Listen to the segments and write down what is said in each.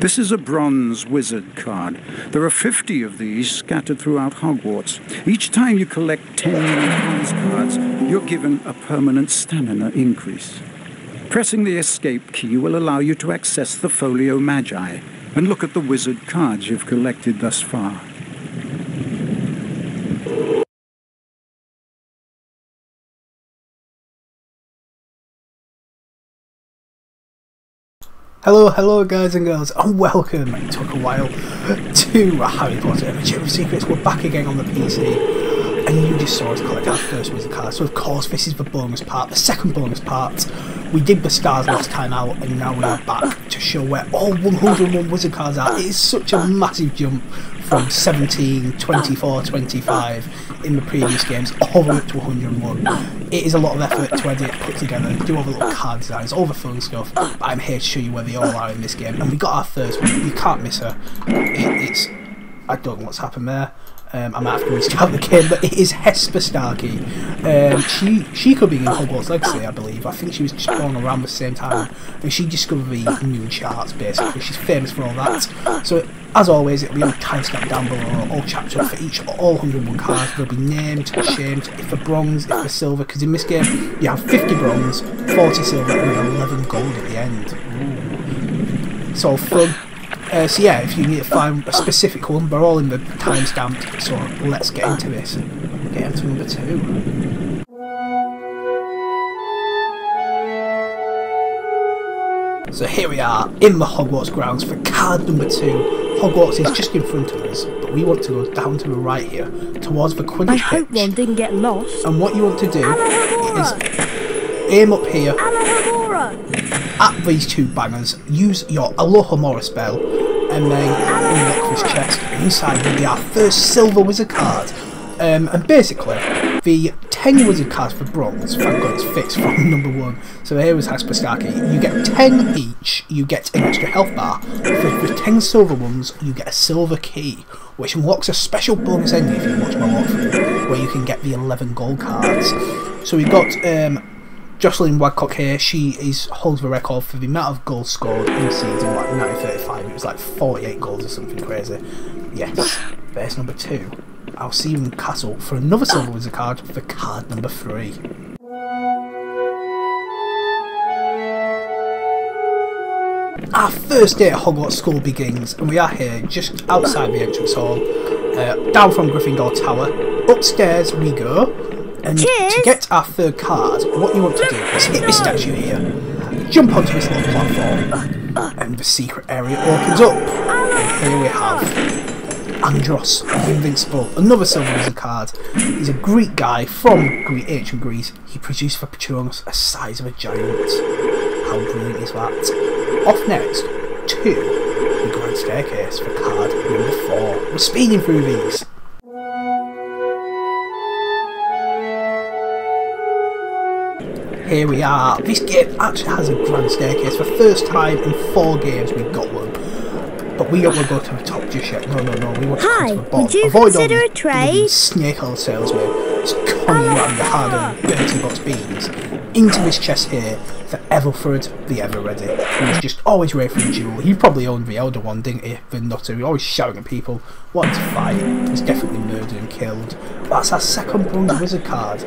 This is a bronze wizard card. There are 50 of these scattered throughout Hogwarts. Each time you collect 10 bronze cards, you're given a permanent stamina increase. Pressing the escape key will allow you to access the Folio Magi and look at the wizard cards you've collected thus far. Hello guys and girls, and welcome. It took a while to Harry Potter and the Chamber of Secrets. We're back again on the PC, and you just saw us collect our first wizard card, so of course this is the bonus part, the second bonus part. We did the stars last time out, and now we're back to show where all 101 wizard cards are. It is such a massive jump from 17, 24, 25 in the previous games, all the way up to 101. It is a lot of effort to edit, put together, do all the little card designs, all the fun stuff, but I'm here to show you where they all are in this game. And we got our first one, you can't miss her. It's... I don't know what's happened there. I might have to restart the game, but it is Hesper Starkey. She could be in Hogwarts Legacy, I believe. I think she was just born around the same time, and she discovered the moon charts, basically. She's famous for all that. So, as always, it'll be on the timestamp down below, all chapter for each, all 101 cards. They'll be named, shamed, if they're bronze, if they're silver, because in this game, you have 50 bronze, 40 silver, and 11 gold at the end. Ooh. It's all fun. So yeah, if you need to find a specific one, we're all in the timestamped, so let's get into this. Get into number 2. So here we are, in the Hogwarts grounds for card number 2. Hogwarts is just in front of us, but we want to go down to the right here, towards the Quidditch pitch. I hope one didn't get lost. And what you want to do is aim up here at these two bangers, use your Alohomora spell, and then unlock this chest. Inside will be our first silver wizard card. And basically, the 10 wizard cards for bronze, thank God it's fixed from number 1. So here is Hesper Starkey. You get 10 each, you get an extra health bar. For the 10 silver ones, you get a silver key, which unlocks a special bonus ending if you watch my walkthrough, where you can get the 11 gold cards. So we've got Joscelind Wadcock here. She holds the record for the amount of goals scored in season, like 1935. It was like 48 goals or something crazy. Yes, there's number 2. I'll see you in the castle for another silver wizard card for card number 3. Our first day at Hogwarts School begins, and we are here just outside the entrance hall, down from Gryffindor Tower. Upstairs we go, and to get our third card, what you want to do is hit this statue here, jump onto this little platform, and the secret area opens up. And here we have Andros the Invincible, another silver wizard card. He's a Greek guy from ancient Greece. He produced for Patronus a size of a giant. How brilliant is that? Off next to the Grand Staircase for card number 4. We're speeding through these. Here we are. This game actually has a Grand Staircase. For the first time in 4 games we've got one. But we don't want to go to the top just yet. No. We want to go to the bottom. Would you consider a trade? Snake oil salesman. It's coming around the hard-earned dirty box beans into this chest here for Ethelred the Ever-Ready, who's just always ready for a duel. He probably owned the elder one, didn't he? The nutter, who always shouting at people, wanted to fight. He's definitely murdered and killed. That's our second bronze wizard card.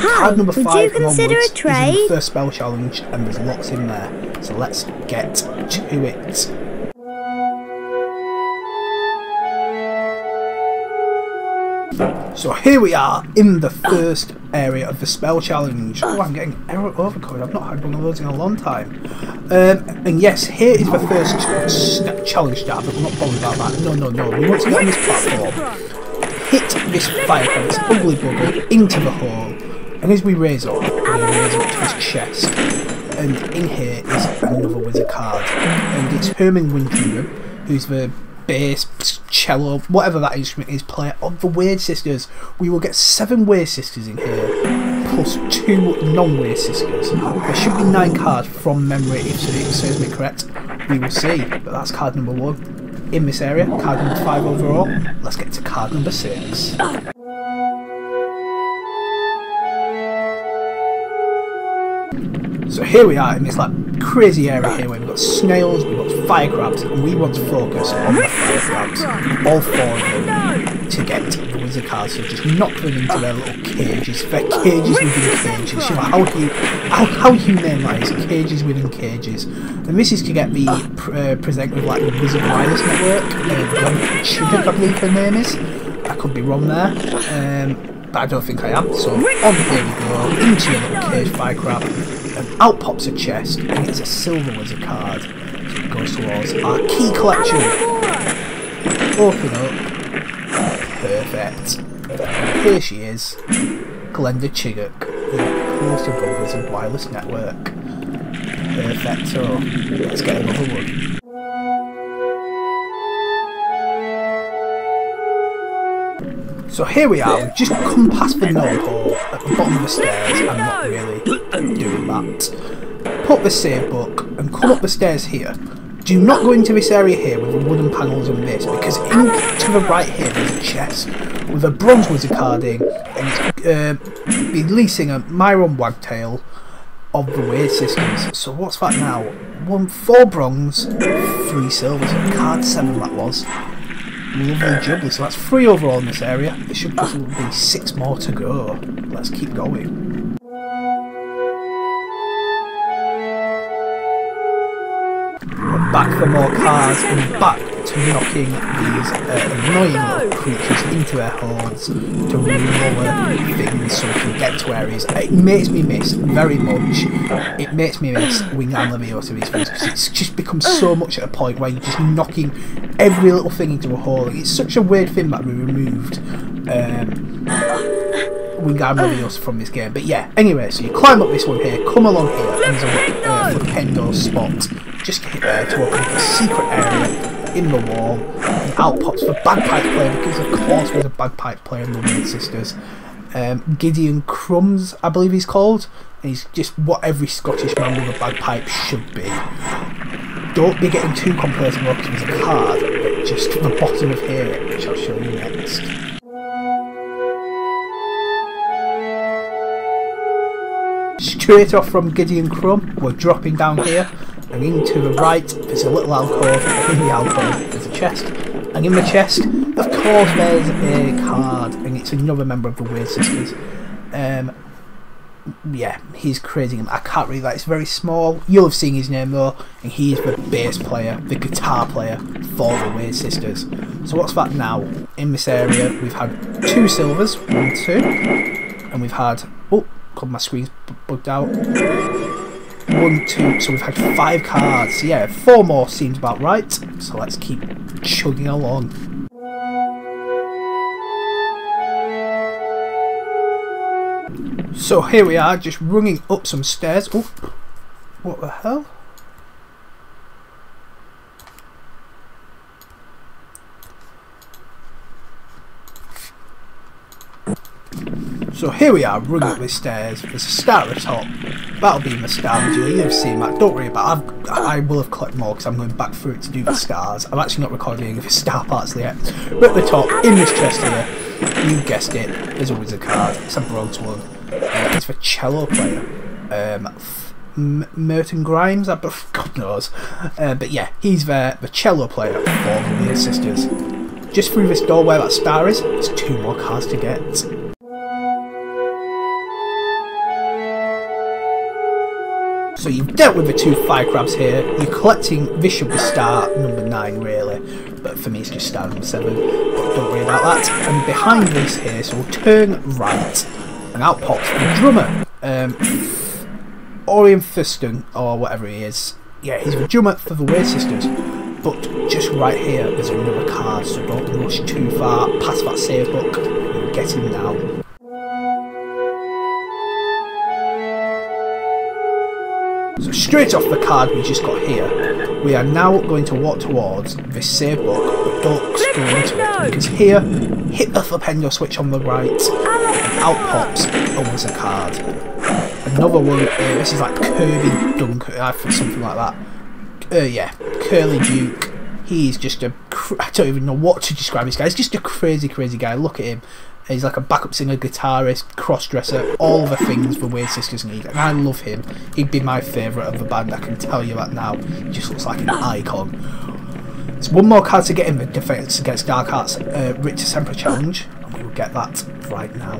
Card number 5 onwards is the first spell challenge, and there's lots in there. So let's get to it. So here we are in the first area of the spell challenge. Oh, I'm getting error overcode. I've not had one of those in a long time. And yes, here is the first challenge start, but we're not bothered about that. No. We want to get on this platform, hit this fireplace, this ugly bugger, into the hole, and as we raise up, to his chest. And in here is another wizard card, and it's Herman Wintringham, who's the bass, cello, whatever that instrument is, player of the Wade Sisters. We will get 7 Wade Sisters in here, plus 2 non-Wade Sisters. There should be 9 cards from memory, if it serves me correct. We will see, but that's card number 1 in this area, card number 5 overall. Let's get to card number 6. So here we are in this like crazy area here where we've got snails, we've got fire crabs, and we want to focus on the fire crabs, all four of them, to get the Wizard Castle. So just knock them into their little cages. They're cages within cages. You know, how you name that is cages within cages. And this is to get the presented with like the Wizard Wireless Network, I believe her name is. I could be wrong there. But I don't think I am. So on here we go, into your little cage fire crab, and out pops a chest, and it's a silver wizard card. So it goes towards our key collection. Open up. Perfect. Here she is, Glenda Chittok, the host of the Wizard Wireless Network. Perfecto. Let's get another one. So here we are, we've just come past the knob hole at the bottom of the stairs. I'm not really doing that. Put the save book and come up the stairs here. Do not go into this area here with the wooden panels and this, because in to the right here there's a chest with a bronze wizard card in, and it's releasing a Myron Wagtail of the Weird Systems. So what's that now? 1-4 bronze, 3 silvers, card 7 that was. Lovely jubbly, so that's 3 overall in this area. There should possibly be 6 more to go. Let's keep going. We're back for more cards and back to knocking these annoying little creatures into their holes to lower things so we can get to areas. It makes me miss very much. It makes me miss Wing and Leviosa to these things, because it's just become so much at a point where you're just knocking every little thing into a hole. It's such a weird thing that we removed Wingardium Leviosa from this game. But yeah, anyway, so you climb up this one here, come along here, and there's a Flipendo spot just to open up a secret area in the wall, and out pops the bagpipe player, because of course there's a bagpipe player in the Weird Sisters. Gideon Crumbs, I believe he's called, and he's just what every Scottish man with a bagpipe should be. Don't be getting too complacent because there's a card but just at the bottom of here, which I'll show you next. Straight off from Gideon Crumb, we're dropping down here, and into the right there's a little alcove, in the alcove there's a chest, and in the chest of course there's a card, and it's another member of the Weird Sisters. Yeah, he's crazy. I can't read that, it's very small. You'll have seen his name though, and he is the bass player, the guitar player for the Weird Sisters. So what's that now? In this area we've had 2 silvers, 1, 2, and we've had, oh god my screen's bugged out, 1, 2, so we've had 5 cards. Yeah, 4 more seems about right, so let's keep chugging along. So here we are, just running up some stairs. Oh, what the hell? So here we are, running up these stairs. There's a star at the top. That'll be my star module. You've seen that. Don't worry about it. I will have collected more because I'm going back through it to do the stars. I'm actually not recording any of the star parts yet. But at the top, in this chest here, you guessed it, there's always a card. It's a bronze one. It's for cello player, Merton Graves, God knows. But yeah, he's there, the cello player for the Weird Sisters. Just through this door where that star is, there's 2 more cards to get. So you've dealt with the 2 fire crabs here. You're collecting, this should be star number 9 really, but for me it's just star number 7. But don't worry about that. And behind this here, so we'll turn right, and out pops the drummer, Orion Thurston or whatever he is. Yeah, he's the drummer for the Weird Sisters. But just right here, there's another card, so don't rush too far past that save book and get him now. So straight off the card we just got here, we are now going to walk towards this save book, but don't go into it, because here, hit the flipendo switch on the right, and out pops a wizard card. Another one, this is like Curly Duke, something like that. Yeah, Curly Duke. He's just I don't even know what to describe this guy. He's just a crazy guy. Look at him. He's like a backup singer, guitarist, cross-dresser, all the things the Weird Sisters need. And I love him. He'd be my favourite of the band, I can tell you that now. He just looks like an icon. It's one more card to get in the Defence Against Dark Arts Ritus Emperor Challenge, and we will get that right now.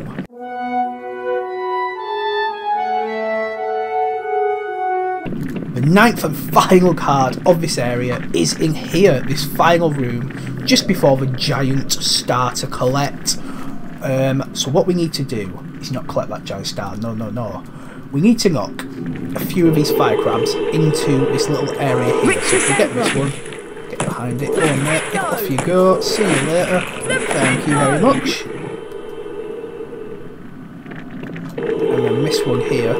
The ninth and final card of this area is in here, this final room, just before the giant star to collect. So what we need to do is not collect that giant star, no, no, no. We need to knock a few of these fire crabs into this little area here. So if we get this one, get behind it, there, mate, off you go, see you later, thank you very much. And then this one here,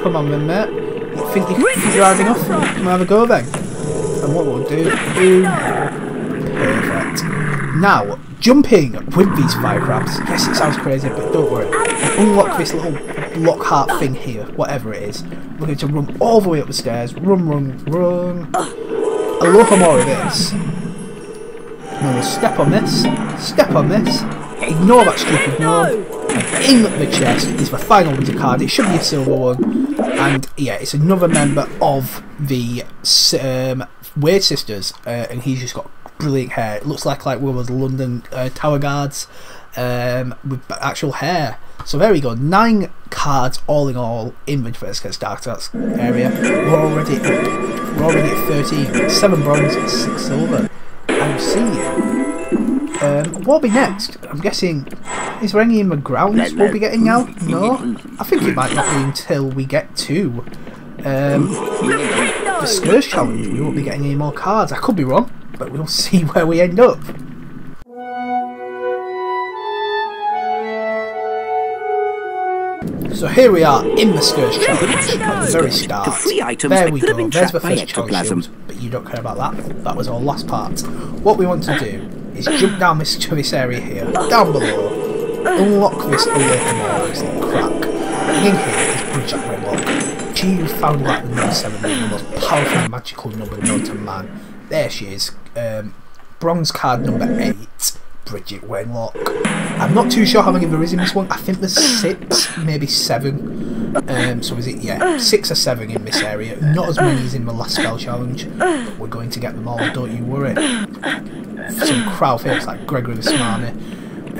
come on then, mate. You think you can be driving off? Come have a go then. And what we'll do, boom. Perfect. Now, jumping with these fire crabs. Yes, it sounds crazy, but don't worry. Unlock this little Lockhart thing here, whatever it is. We're going to run all the way up the stairs. Run, run, run. I love more of this. Now we'll step on this. Step on this. Ignore that stupid knob. In the chest is the final winter card. It should be a silver one, and yeah, it's another member of the Weird Sisters, and he's just got brilliant hair. It looks like one of those London tower guards with actual hair. So there we go. 9 cards all in all in the Defense Against Dark Arts area. We're already up. We're already at 13. 7 bronze, 6 silver. I'll see you. What'll be next? I'm guessing. Is there any in the grounds we'll be getting now? No? I think it might not be until we get to the Scourge Challenge. We won't be getting any more cards. I could be wrong, but we'll see where we end up. So here we are in the Scourge Challenge at the very start. There we go. There's the first challenge, but you don't care about that. That was our last part. What we want to do is jump down to this area here, down below. Unlock this little crack. In here is Bridget Wenlock. She found that number 7, the most powerful magical number known to man. There she is. Bronze card number 8, Bridget Wenlock. I'm not too sure how many there is in this one. I think there's 6, maybe 7. So is it, yeah, 6 or 7 in this area. Not as many as in the last spell challenge, but we're going to get them all, don't you worry. Some crowd favorites like Gregory the Smarmy.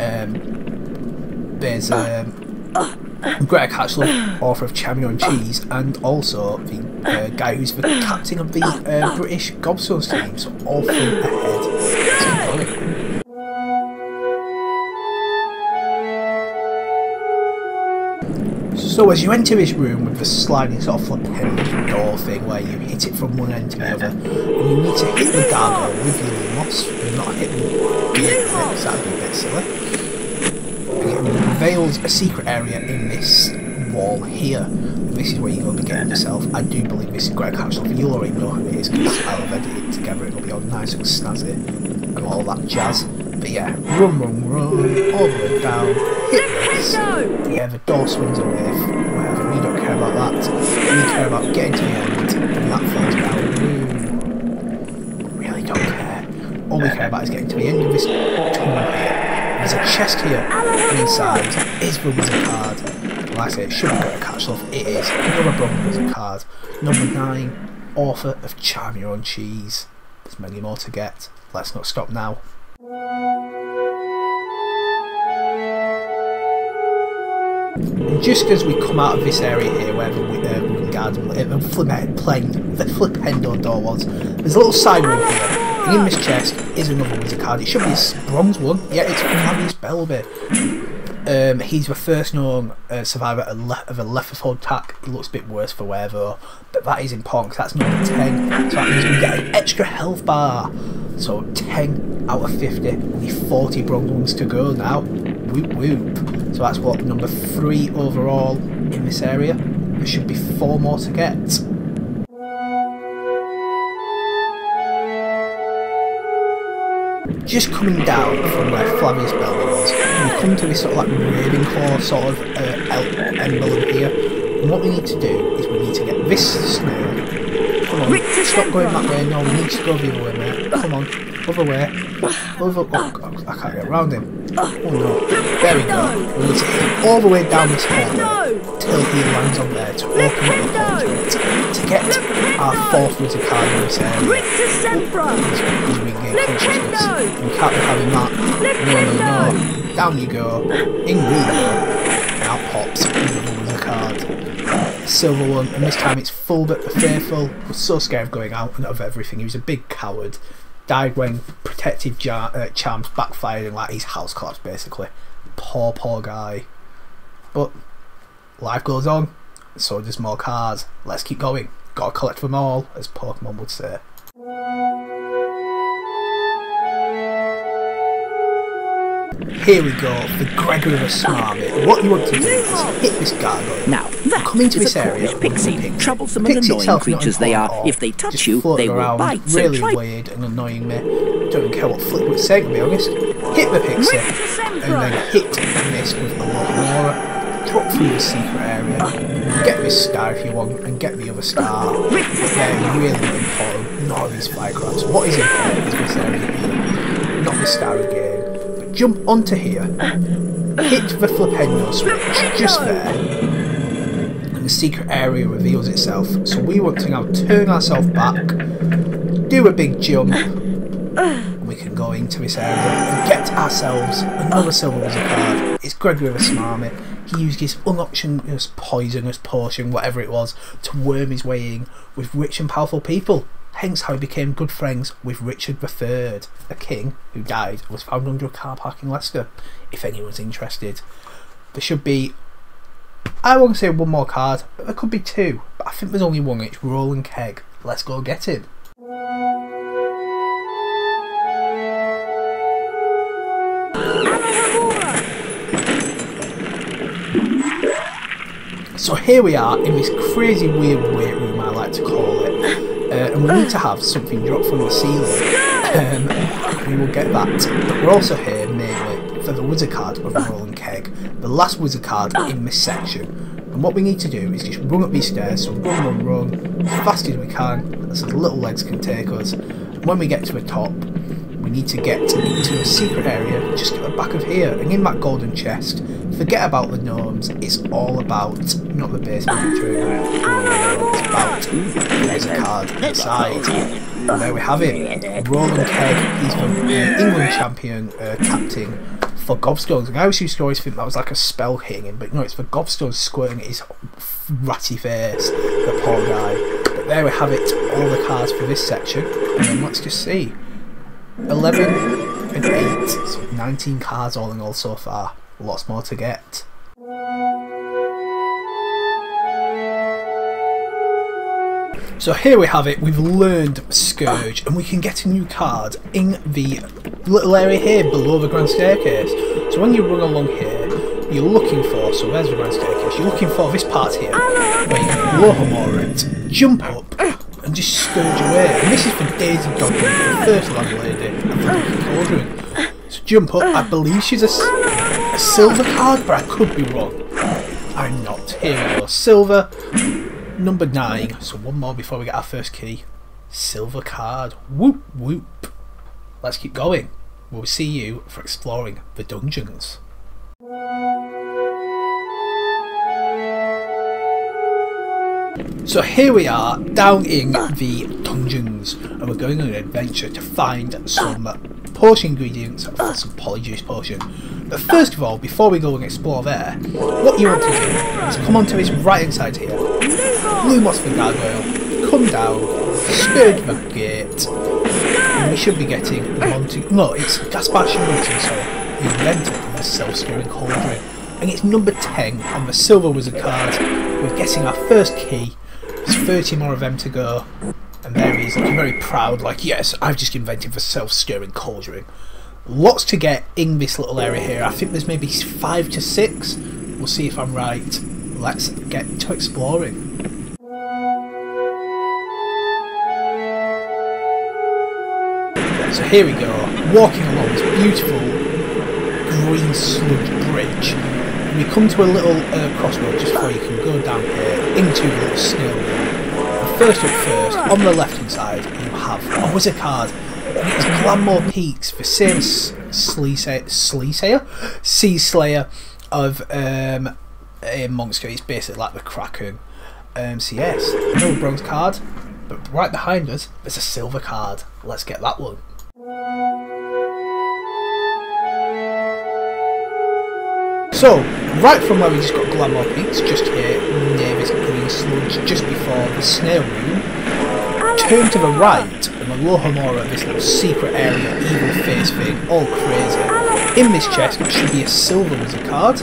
There's Greg Hatchler, author of Champion and Cheese, and also the guy who's the captain of the British Gobstones team, so all from ahead. So as you enter this room with the sliding sort of flipping door thing where you hit it from one end to the other, and you need to hit the gargoyle with your moss and not hit the gate, because that would be a bit silly. Reveals a secret area in this wall here. This is where you're going to be getting yourself. I do believe this is Greg Hatchler. You'll already know who it is because I'll have edited it together. It'll be all nice and snazzy and all that jazz. But yeah, run, run, run, all the way down, hit this. Yeah, the door swings away, whatever. We don't care about that. We care about getting to the end and that falls down. We really don't care. All we care about is getting to the end of this tunnel here. There's a chest here, and inside is the wizard card. Like I say, it shouldn't get a catch off. It is another broken wizard card. Number 9, author of Charm Your Own Cheese. There's many more to get. Let's not stop now. And just as we come out of this area here, where the garden the flipendo door was, there's a little side room here. And in this chest is another wizard card. It should be a bronze one. Yeah, it's Flavius Belby. He's the first known survivor of a Lethal attack. He looks a bit worse for wear though, but that is important because that's number 10. So that means we get an extra health bar. So 10 out of 50. Only 40 bronze ones to go now. Whoop whoop. So that's what, number 3 overall in this area. There should be 4 more to get. Just coming down from where Flavius Belby was, we come to this sort of like Ravenclaw sort of emblem here. And what we need to do is we need to get this snail. Come on, stop going that way. No, we need to go the other way, mate. Come on, other way. Other, oh, I can't get around him. Oh no. There we go. We need to get all the way down this hall till he lands on there to open up the portrait to get our fourth wizard card in this area. Because we get consciousness. We can't be having that. No, no, no. Down you go. In we now pops another wizard card. Silver one, and this time it's Fulbert the Faithful. He was so scared of going out and of everything. He was a big coward. Died when protective charms backfired and like his house collapsed basically. Poor, poor guy. But life goes on, so does more cards. Let's keep going. Gotta collect them all, as Pokemon would say. Here we go for Gregory the Smarmy. What you want to do is hit this gargoyle. Now, that come into this area. Pixie. Troublesome and annoying creatures they are. If they touch you, they will bite. Really weird and annoying me. Don't care what Flipwood's saying, to be honest. Hit the pixie, and then hit and miss with a lot more. Drop through the secret area. Get this star if you want, and get the other star. They're really important. Not these firegrams. What is important is this area here. Not the star again. Jump onto here, hit the flipendo switch just there, and the secret area reveals itself. So we want to now turn ourselves back, do a big jump, and we can go into this area and get ourselves another silver wizard card. It's Gregory the Smarmy. He used his unoptionless poisonous potion, whatever it was, to worm his way in with rich and powerful people. Hence how he became good friends with Richard III, a king who died and was found under a car park in Leicester, if anyone's interested. There should be, I won't say one more card, but there could be two. But I think there's only one, it's Roland Kegg. Let's go get him. So here we are in this crazy weird weight room, I like to call it. And we need to have something drop from the ceiling. We will get that. But we're also here mainly for the wizard card of Roland Kegg, the last wizard card in this section. And what we need to do is just run up these stairs, so run as fast as we can, as little legs can take us. And when we get to the top, we need to get into a secret area just at the back of here, and in that golden chest. Forget about the gnomes, it's all about not the basement interior, it's about there's a card inside. And there we have it. Roland Kegg, he's from England champion captain for gobstones. And I always used to always think that was like a spell hitting him, but no, it's for gobstones squirting at his ratty face, the poor guy. But there we have it, all the cards for this section. And then let's just see. 11 and 8, so 19 cards all in all so far. Lots more to get. So here we have it, we've learned Scourge and we can get a new card in the little area here below the grand staircase. So when you run along here, you're looking for, so where's the grand staircase, you're looking for this part here where you can blow Hamora, jump up and just Scourge away. And this is for Daisy Dobbin, the first landlady and the children. So jump up, I believe she's a silver card, but I could be wrong. I'm not. Here we go. Silver, number 9. So one more before we get our first key. Silver card. Whoop, whoop. Let's keep going. We'll see you for exploring the dungeons. So here we are, down in the dungeons, and we're going on an adventure to find some potion ingredients for some polyjuice potion. But first of all, before we go and explore there, what you want to do is come onto this right inside here, bloom off the gargoyle, come down, scourge the gate, and we should be getting Montague. No, it's Gaspar Shillington, sorry, who invented the self-stirring cauldron, and it's number 10 on the silver wizard card. We're getting our first key. There's 30 more of them to go. And there he is, looking very proud, like, yes, I've just invented the self-stirring cauldron. Lots to get in this little area here. I think there's maybe 5 to 6. We'll see if I'm right. Let's get to exploring. So here we go, walking along this beautiful green sludge bridge. We come to a little crossroad just where you can go down here into the little snow. First up first, on the left hand side, you have a wizard card. It's Glanmore Peakes, the same sea slayer of a monster. It's basically like the Kraken. So yes, another bronze card, but right behind us there's a silver card. Let's get that one. So, right from where we just got Glanmore Peakes, just here, near this green sludge, just before the snail room, turn to the right, and Alohomora, this little secret area, evil face thing, all crazy. In this chest should be a silver wizard card,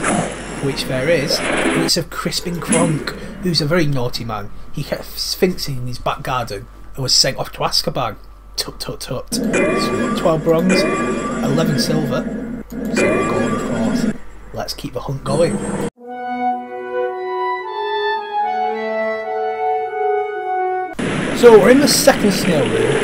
which there is, and it's of Crispin Kronk, who's a very naughty man. He kept sphinxing in his back garden, and was sent off to Azkaban. Tut tut tut. So 12 bronze, 11 silver, silver gold of course. Let's keep the hunt going. So we're in the second snail room.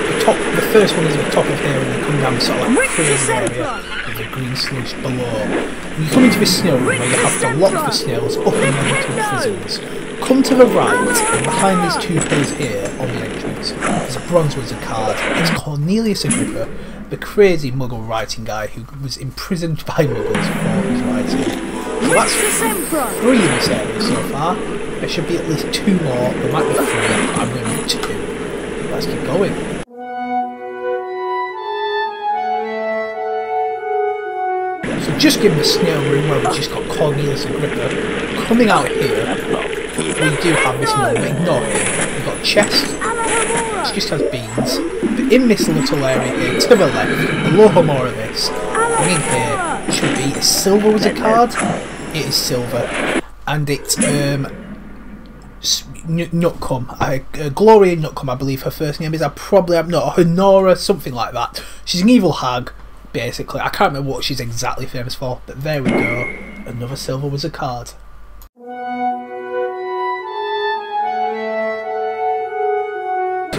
The first one is at the top of here, and they come down the sort of like crazy area with the green sludge below. When you come into this snail room, where you have to lock the snails up and down into prisons. Come to the right, and behind these two pillars here on the entrance, there's a bronze wizard card. It's Cornelius Agrippa, the crazy muggle writing guy who was imprisoned by muggles for his writing. So that's three in this area so far. There should be at least two more. There might be three, but I'm going to need two. Let's keep going. So just in the snail room where we just got Cornelius Agrippa, coming out here, we do have this little ignore here. We've got chest, which just has beans. But in this little area here, to the left, below more of this, and in here should be a silver wizard card. It is silver, and it's Nutcombe. Gloria Nutcombe, I believe her first name is. I probably am not. Honora, something like that. She's an evil hag, basically. I can't remember what she's exactly famous for, but there we go. Another silver wizard card.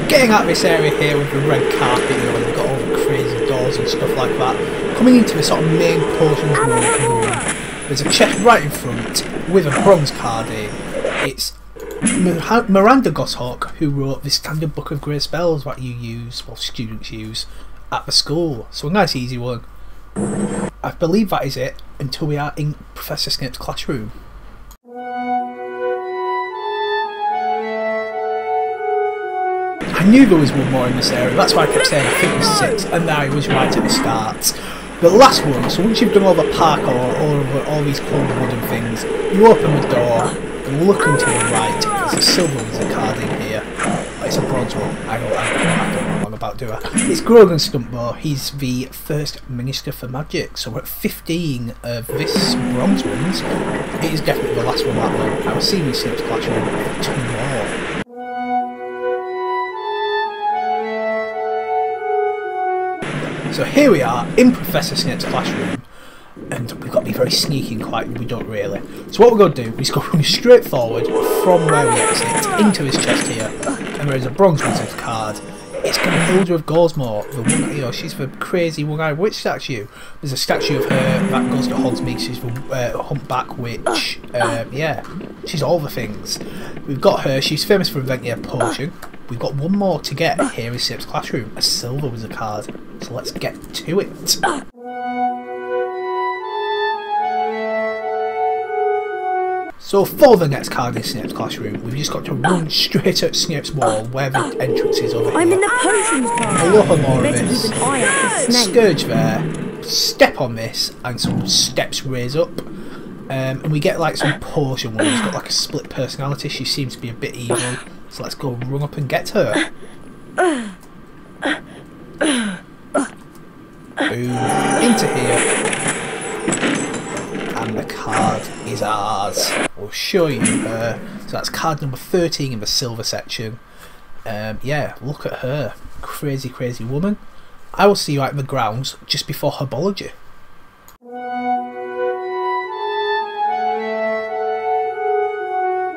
Getting out of this area here with the red carpet, you know, and you've got all the crazy doors and stuff like that. Coming into the sort of main potions room, there's a chest right in front with a bronze card in. It's Miranda Goshawk, who wrote the standard book of grey spells that you use, or students use, at the school. So a nice easy one. I believe that is it until we are in Professor Snape's classroom. I knew there was one more in this area, that's why I kept saying I think it was six, and I was right at the start. The last one, so once you've done all the parkour, all these cool wooden things, you open the door, and looking to the right, there's a silver wizard card in here. It's a bronze one, I don't know wrong about, do I? It's Grogan Stuntbow, he's the first Minister for Magic, so we're at 15 of this bronze ones. It is definitely the last one, that one. I was seeing this Snape's classroom with 2 more. So here we are in Professor Snape's classroom, and we've got to be very sneaky and quiet, we don't really. So what we're going to do is go running straight forward from where we exit into his chest here, and there is a bronze wizard card. It's Hilda of Goldsmore, the one, you know, she's the crazy one-eyed witch statue. There's a statue of her that goes to Hogsmeade, she's the humpback witch, yeah, she's all the things. We've got her, she's famous for inventing a potion. We've got one more to get here in Snape's classroom, a silver wizard card, so let's get to it. So for the next card in Snape's classroom, we've just got to run straight at Snape's wall where the entrance is over here. I'm in the potions bar. A lot more of this. Scourge there, step on this, and some steps raise up. And we get like some potion where she's got like a split personality, she seems to be a bit evil. So let's go run up and get her. Boom. Into here. And the card is ours. We'll show you her. So that's card number 13 in the silver section. Yeah, look at her. Crazy, crazy woman. I will see you out in the grounds just before Herbology.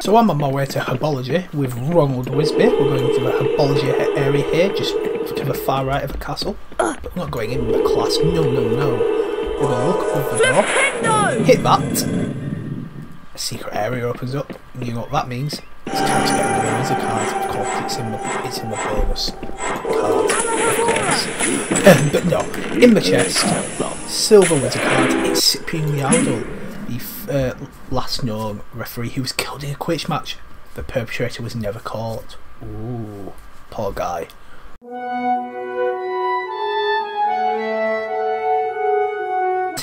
So I'm on my way to Herbology with Ronald Wisby. We're going to the Herbology area here, just to the far right of the castle. But we're not going in with the class, no, no, no. We're going to look over the door, hit that. A secret area opens up, and you know what that means. It's time to get rid of the cards, of course, it's in the bonus cards, of course. but no, in my chest, silver wizard card, it's Cyprian Rialdo, the last known referee who was killed in a Quidditch match. The perpetrator was never caught. Ooh, poor guy.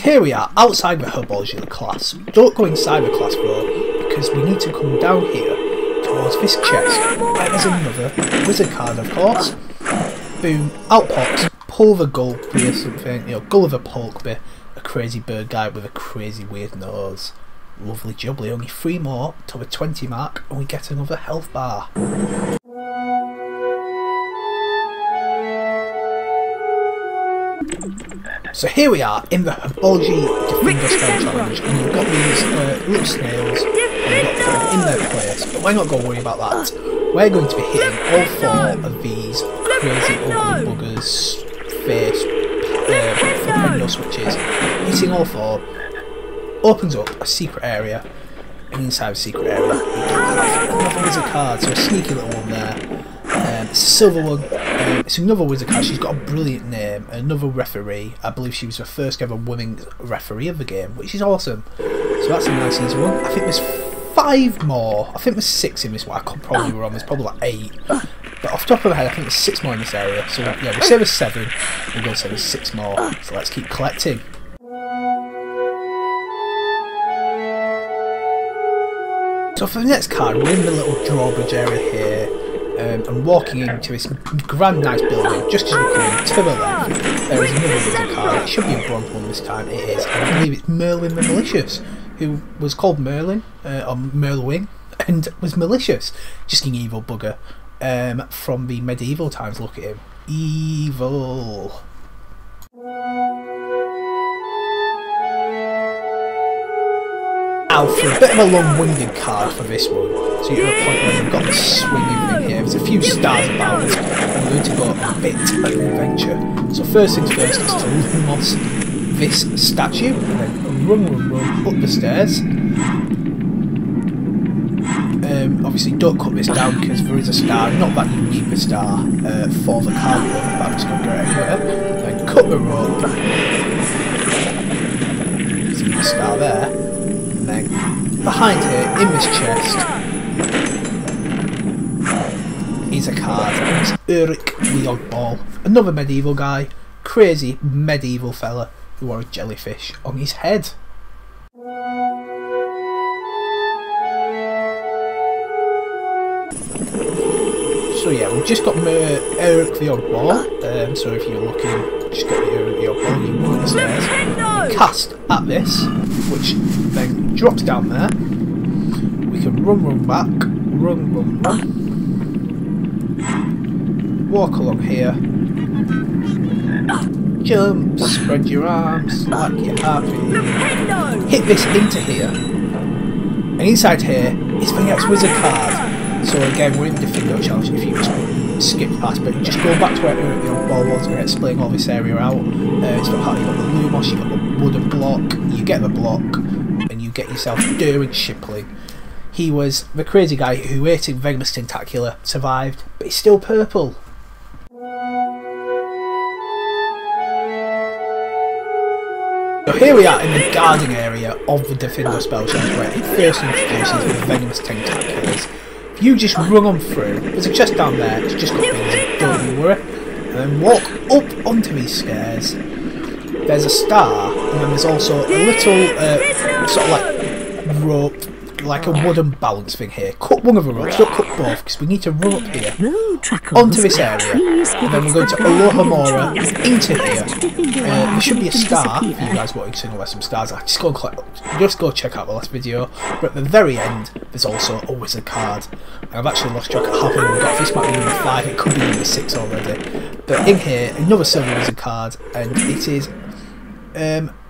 Here we are, outside the Herbolgia class. Don't go inside the class though, because we need to come down here towards this chest. There is another wizard card, of course. Boom, out pops Pulver Gulpy or something, you know, Gulliver Polkby, a crazy bird guy with a crazy weird nose. Lovely jubbly, only 3 more to the 20 mark and we get another health bar. So here we are in the Herbolgia Defender Spell Challenge, and we've got these little snails and got them in their place, but we're not going to worry about that. We're going to be hitting all 4 of these crazy ugly buggers, face, window switches. Hitting all 4 opens up a secret area, and inside the secret area another wizard card, so a sneaky little one there. It's a silver one. It's another wizard card. She's got a brilliant name. Another referee. I believe she was the first ever woman referee of the game, which is awesome. So that's a nice easy one. I think there's 5 more. I think there's 6 in this one. I could probably be wrong. There's probably like 8. But off the top of my head, I think there's 6 more in this area. So yeah, we'll say there's 7. We're going to say there's 6 more. So let's keep collecting. So for the next card, we're in the little drawbridge area here. And walking into this grand nice building, just as you come in, to the left, there is another wizard card. It should be a bronze one this time, it is. I believe it's Merlin the Malicious, who was called Merlin, or Merlwing, and was malicious. Just an evil bugger from the medieval times, look at him. Evil. For a bit of a long-winded card for this one, so you're at a point where you've got this swinging thing here. There's a few stars about, and we're going to go a bit of an adventure. So first things first is to lumos this statue, and then run up the stairs. Obviously don't cut this down because there is a star, not that you need the star for the card, but I'm just going to get it here. Then cut the rope, there's a star there. Then behind here, in this chest, is a card. It's Uric the Oddball, another medieval guy, crazy medieval fella who wore a jellyfish on his head. So yeah, we've just got Uric the Oddball, so if you're looking, just get Uric the Oddball, you want the stairs. Cast at this, which then drops down there. We can run back, run. Walk along here. Jump, spread your arms, slack your heartbeat. Hit this into here. And inside here is the next wizard card. So again, we're in the Defendo Challenge if you just skip past, but just go back to where the old ball was and explain all this area out. It's not hard, you've got the lumos, you've got the wooden block, you get the block. Get yourself Derwin Shipling. He was the crazy guy who ate a venomous tentacular, survived, but he's still purple. So here we are in the guarding area of the Defendo Spell Challenge where it first introduces the venomous tentaculars. If you just run on through, there's a chest down there, it's just got things, don't you worry. And then walk up onto these stairs. There's a star, and then there's also a little sort of like rope, like a wooden balance thing here. Cut one of the ropes, don't cut both, because we need to run up here, onto this area, and then we're going to Alohomora into here. There should be a star, if you guys want to know where some stars are, just go, and just go check out the last video, but at the very end, there's also a wizard card. I've actually lost track of how many we got. This might be number 5, it could be number 6 already. But in here, another silver wizard card, and it is...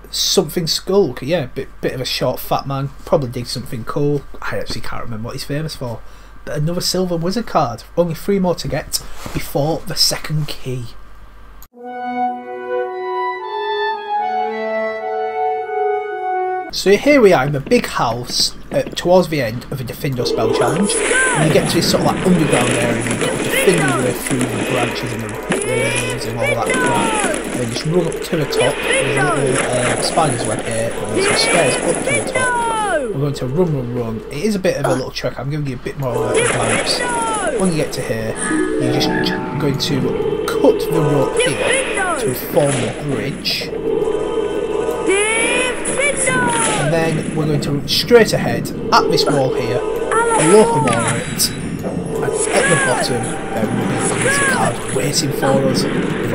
something Skulk, yeah, bit of a short fat man, probably did something cool. I actually can't remember what he's famous for. But another silver wizard card, only 3 more to get before the second key. So here we are in the big house towards the end of the Defendo Spell Challenge, and you get to this sort of like underground area and you've got to defend your way through the branches and the games and all that crap. Then you just run up to the top. There's a little spider's web here, and some stairs up to the top. We're going to run. It is a bit of a little trick. I'm giving you a bit more advice. When you get to here, you're just going to cut the rope here to form the bridge. And then we're going to run straight ahead at this wall here, a local moment, and at the bottom there will be things card waiting for us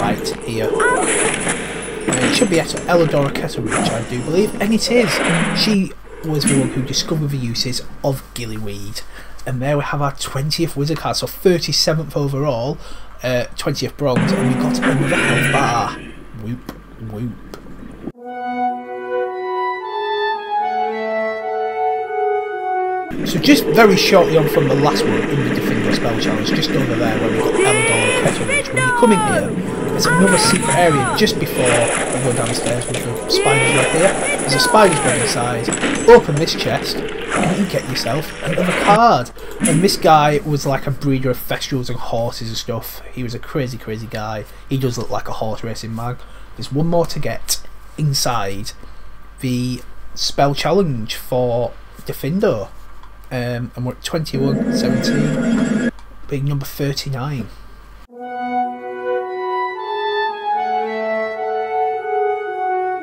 right here. And it should be at Elidora Kettleridge, I do believe, and it is. She was the one who discovered the uses of gillyweed. And there we have our 20th wizard card, so 37th overall, 20th bronze, and we got another health bar. Whoop, whoop. So just very shortly on from the last one in the Gryffindor Spell Challenge, just over there where we've got Elidora Kettleridge, when you come in here, there's another secret area just before we go downstairs with the spiders right here. There's a spider's web inside. Open this chest and you get yourself another card. And this guy was like a breeder of Thestrals and horses and stuff. He was a crazy, crazy guy. He does look like a horse racing man. There's one more to get inside the Spell Challenge for Gryffindor. And we're at 21, 17, being number 39.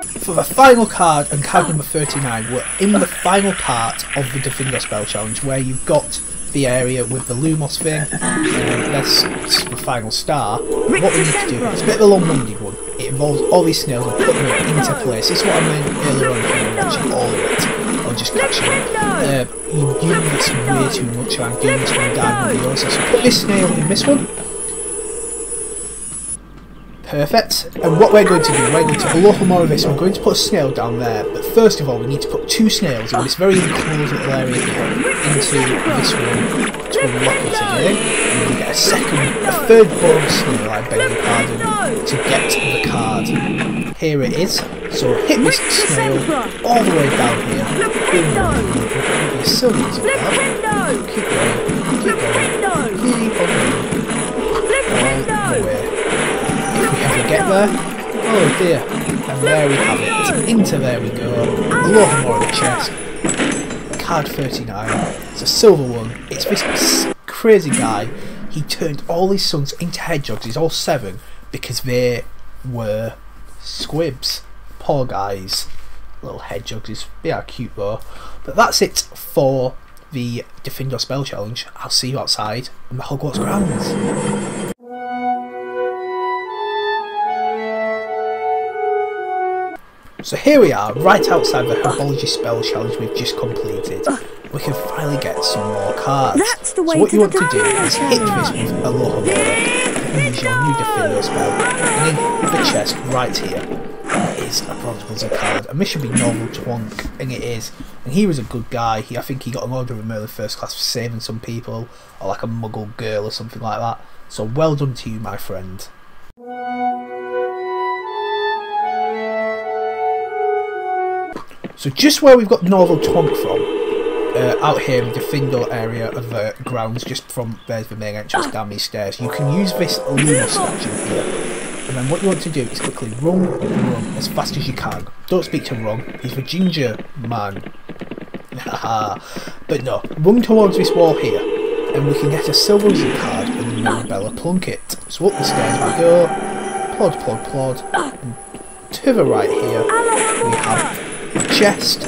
For the final card and card number 39, we're in the final part of the Gryffindor Spell Challenge where you've got the area with the Lumos thing. That's the final star. And what we need to do, it's a bit of a long-winded one. It involves all these snails and putting them into place. This is what I meant earlier on when we were watching all of it. Or just catching it. You're doing this way too much, and I'm doing this one down with the others. So put this snail in this one. Perfect. And what we're going to do, we're going to do a lot more of this. We're going to put a snail down there, but first of all, we need to put two snails in this very enclosed little area here into this room to unlock it again. And we'll get a third bonus snail, I beg your pardon, to get the card. Here it is, so hit this snail all the way down here. Keep going. If we ever get there, oh dear, and there we have it. Into there we go. A lot more in the chest. Card 39. It's a silver one. It's this crazy guy. He turned all his sons into hedgehogs. He's all seven because they were squibs. Poor guys. Little hedgehogs. They are cute though. But that's it for the Gryffindor Spell Challenge. I'll see you outside in the Hogwarts grounds. So here we are, right outside the Herbology Spell Challenge we've just completed. We can finally get some more cards. So what you want to do is hit this with Aloha Warlock. Use your new Gryffindor spell, and in the chest right here is a bronze wizard card, and this should be Norvel Twonk, and it is. And he was a good guy. I think he got an Order of Merlin first class for saving some people, or like a Muggle girl or something like that. So well done to you, my friend. So just where we've got Norvel Twonk from, out here in the Gryffindor area of the grounds, just from there's the main entrance down these stairs, you can use this Lumos section here. And then what you want to do is quickly run as fast as you can. Don't speak to Ron, he's the ginger man. But no, run towards this wall here, and we can get a silver wizard card in the Mirabella Plunkett. So up the stairs we go, plod, and to the right here we have a chest,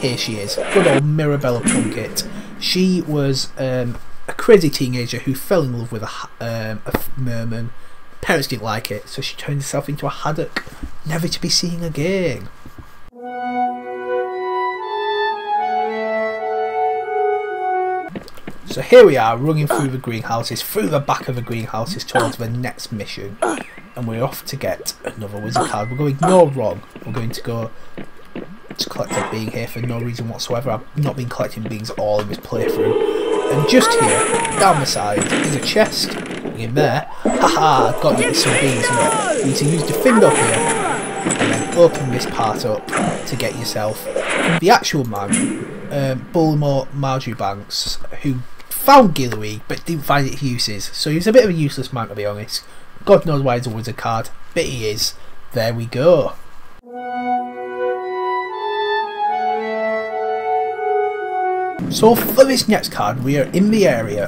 Here she is, good old Mirabella Plunkett. She was a crazy teenager who fell in love with a merman. Parents didn't like it, so she turned herself into a haddock, never to be seen again. So here we are, running through the greenhouses, through the back of the greenhouses towards the next mission. And we're off to get another wizard card. We're going to ignore Ron. We're going to go to collect a being here for no reason whatsoever. I've not been collecting beings at all in this playthrough. And just here, down the side, is a chest. In there, got you some beings now. You need to use the finger up here, and then open this part up to get yourself the actual man, Bullimore Marjoribanks, who found Gillyweed but didn't find its uses, so he was a bit of a useless man to be honest. God knows why he's a wizard card, but he is. There we go. So for this next card, we are in the area,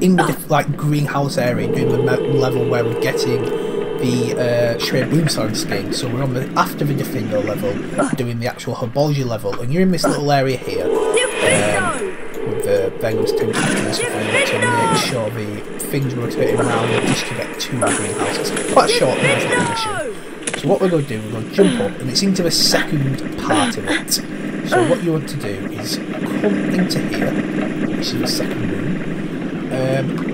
in the like greenhouse area, doing the level where we're getting the Shrey Bloomsong skin. So we're on the after the Gryffindor level, doing the actual Herbology level, and you're in this little area here with the Venom's tentacles to make sure the things rotating around and disconnect to the greenhouse. It's quite a short mission. So what we're going to do, we're going to jump up, and it's into the second part of it. So what you want to do is come into here, which is the second room,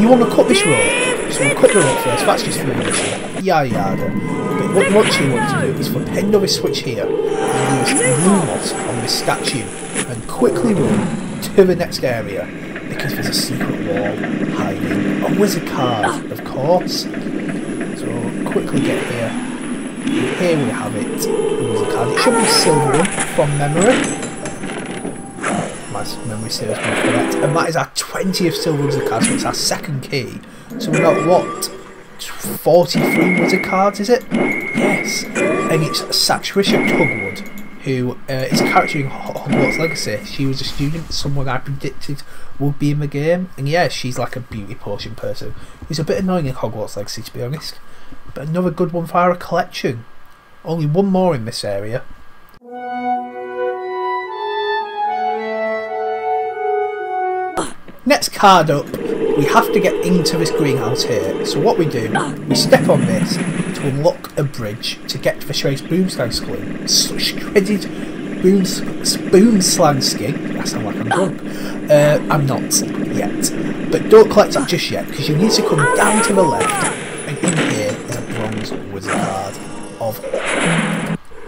you want to cut this rope, so we'll cut the rope first, that's just for the mission, but what you actually want to do is for Pendo this switch here, and use Lumos on the statue, and quickly run to the next area, because there's a secret wall hiding a wizard card, of course, so quickly get here. Here we have it, the wizard card. It should be silver from memory. My memory serves me correct. And that is our 20th silver wizard card, so it's our second key. So we got what? 43 wizard cards, is it? Yes. And it's Satricia Tugwood, who is a character in Hogwarts Legacy. She was a student, someone I predicted would be in the game. And yeah, she's like a beauty potion person. It's a bit annoying in Hogwarts Legacy, to be honest. But another good one for our collection. Only one more in this area. Next card up, we have to get into this greenhouse here. So what we do, we step on this to unlock a bridge to get to the Shrey's Boomslang skin. Shredded Boomslang skin. I sound like I'm drunk. I'm not yet. But don't collect it just yet, because you need to come down to the left. And in here is a bronze wizard card of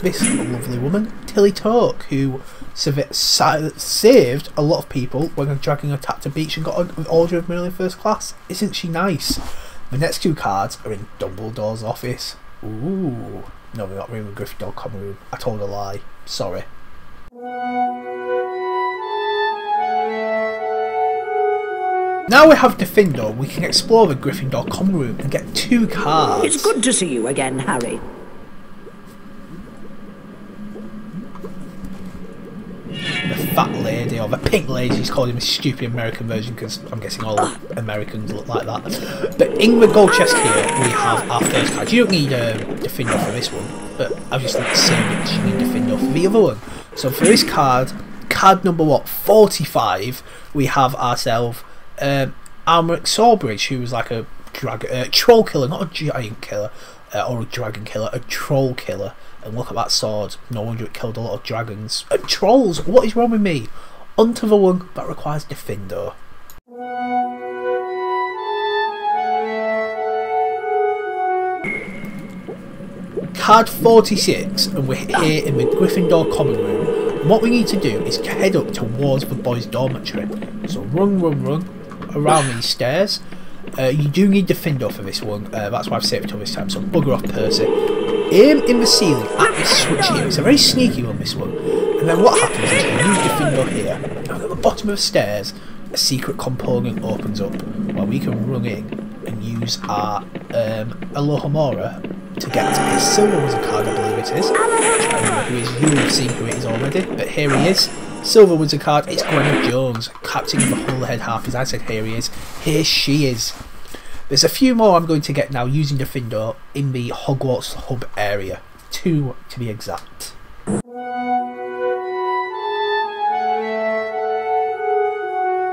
this lovely woman, Tilly Toke, who saved a lot of people when a dragon attacked a beach and got an Order of Merlin First Class. Isn't she nice? The next two cards are in Dumbledore's office. Ooh. No, we're not in Gryffindor common room. I told a lie. Sorry. Now we have Gryffindor, we can explore the Gryffindor common room and get two cards. It's good to see you again, Harry. The fat lady, or the pink lady, she's called him a stupid American version because I'm guessing all Americans look like that. But in the gold chest here, we have our first card. You don't need Gryffindor for this one, but I've just saved it, you need Gryffindor for the other one. So for this card, card number what, 45, we have ourselves Almeric Sawbridge, who was like a troll killer, not a giant killer or a dragon killer, a troll killer. And look at that sword, no wonder it killed a lot of dragons and trolls. What is wrong with me? Onto the one that requires Gryffindor. Card 46, and we're here in the Gryffindor common room. And what we need to do is head up towards the boys' dormitory. So run around these stairs. You do need Gryffindor for this one, that's why I've saved it till this time, so bugger off Percy. Aim in the ceiling at this switch here, it's a very sneaky one, this one. And then what happens is you use Gryffindor here, and at the bottom of the stairs a secret component opens up where we can run in and use our Alohomora to get a silver wizard card, I believe it is. You will have seen who it is already, but here he is. Silver wizard card, it's Gwenog Jones, captain of the Hull-Head Harpies. I said here he is, here she is. There's a few more I'm going to get now using Gryffindor in the Hogwarts hub area, 2 to be exact.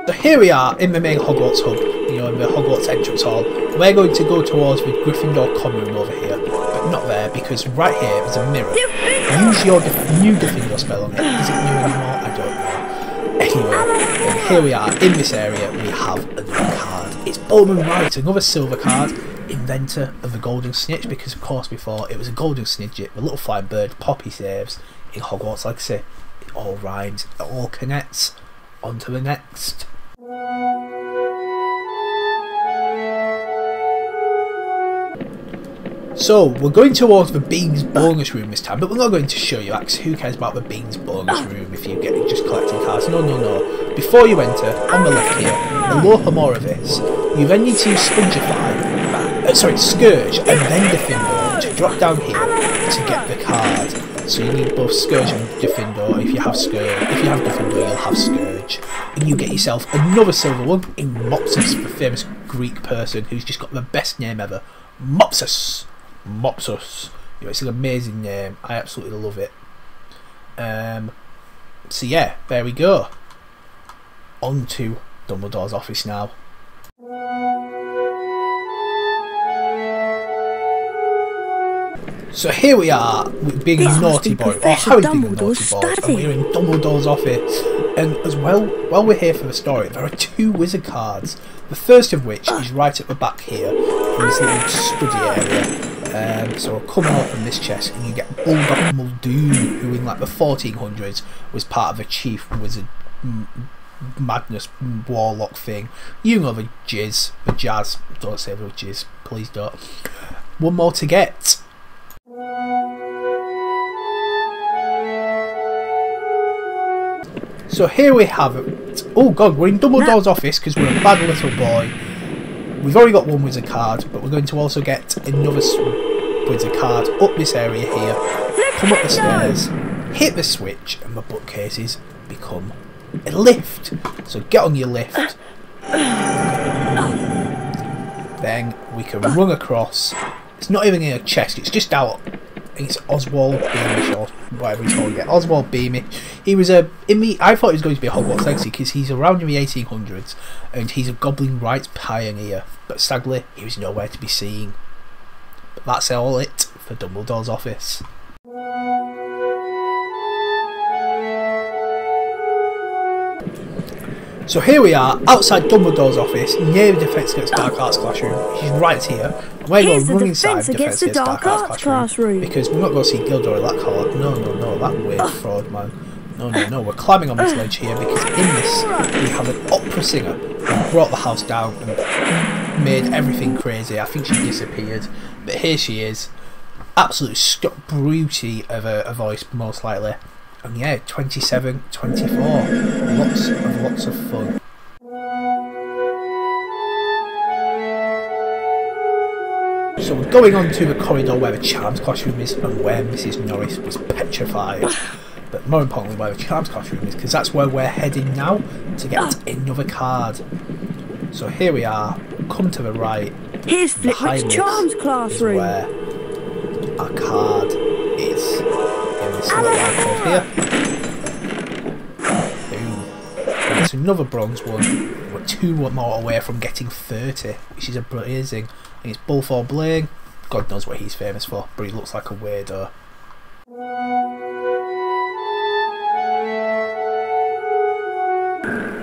So here we are in the main Hogwarts hub, you know, in the Hogwarts entrance hall. We're going to go towards the Gryffindor common room over here, but not there because right here is a mirror. Use your new Gryffindor spell on it. Is it new anymore? I don't know. Anyway, and here we are in this area. We have another card. It's Bowman Wright, another silver card, inventor of the Golden Snitch, because of course before it was a Golden Snidget, the little flying bird Poppy saves in Hogwarts Legacy. It all rhymes, it all connects. On to the next. So we're going towards the Beans bonus room this time, but we're not going to show you that, because who cares about the Beans bonus room if you get just collecting cards? No. Before you enter, on the left here, the Lohomoravis, you then need to use Spongify, Scourge and then Gryffindor to drop down here to get the card. So you need both Scourge and Gryffindor. If you have Scourge, if you have Gryffindor, you'll have Scourge. And you get yourself another silver one in Mopsus, the famous Greek person who's just got the best name ever. Mopsus! Mopsus. You know, it's an amazing name. I absolutely love it. So yeah, there we go. On to Dumbledore's office now. So here we are, with being a naughty boy, or how we being a naughty boy, and we're in Dumbledore's office. And as well, while we're here for the story, there are two wizard cards. The first of which is right at the back here, in this little study area. So I'll come out from this chest and you get Bulldog Muldoon, who in like the 1400s was part of a chief wizard madness warlock thing. You know the jazz, don't say the jizz, please don't. One more to get. So here we have it. Oh god, we're in Dumbledore's office because we're a bad little boy. We've already got one wizard card, but we're going to also get another wizard card up this area here. Come up the stairs, hit the switch, and the bookcases become a lift. So get on your lift. Then we can run across. It's not even in a chest, it's just out. It's Oswald Beamish or whatever he's called again. Oswald Beamish. He was a I thought he was going to be a Hogwarts Legacy because he's around in the 1800s and he's a Goblin Rights pioneer. But sadly, he was nowhere to be seen. But that's all it for Dumbledore's office. So here we are outside Dumbledore's office near the Defence Against Dark Arts classroom. He's right here. We're going to run inside Defence Against Dark Arts classroom because we're not going to see Gilderoy Lockhart. No, no, no, that weird fraud man. No, no, no. We're climbing on this ledge here because in this we have an opera singer who brought the house down and made everything crazy. I think she disappeared, but here she is, absolute Scott Bruty of a voice most likely. And yeah, 27, 24. Lots of fun. So we're going on to the corridor where the Charms classroom is and where Mrs. Norris was petrified. But more importantly, where the Charms classroom is, because that's where we're heading now to get another card. So here we are. Come to the right. Here's Flitwick's Charms classroom. Is where our card is. Here. It's another bronze one. We're two more away from getting 30, which is amazing. And it's Balfour Blaine. God knows what he's famous for, but he looks like a weirdo.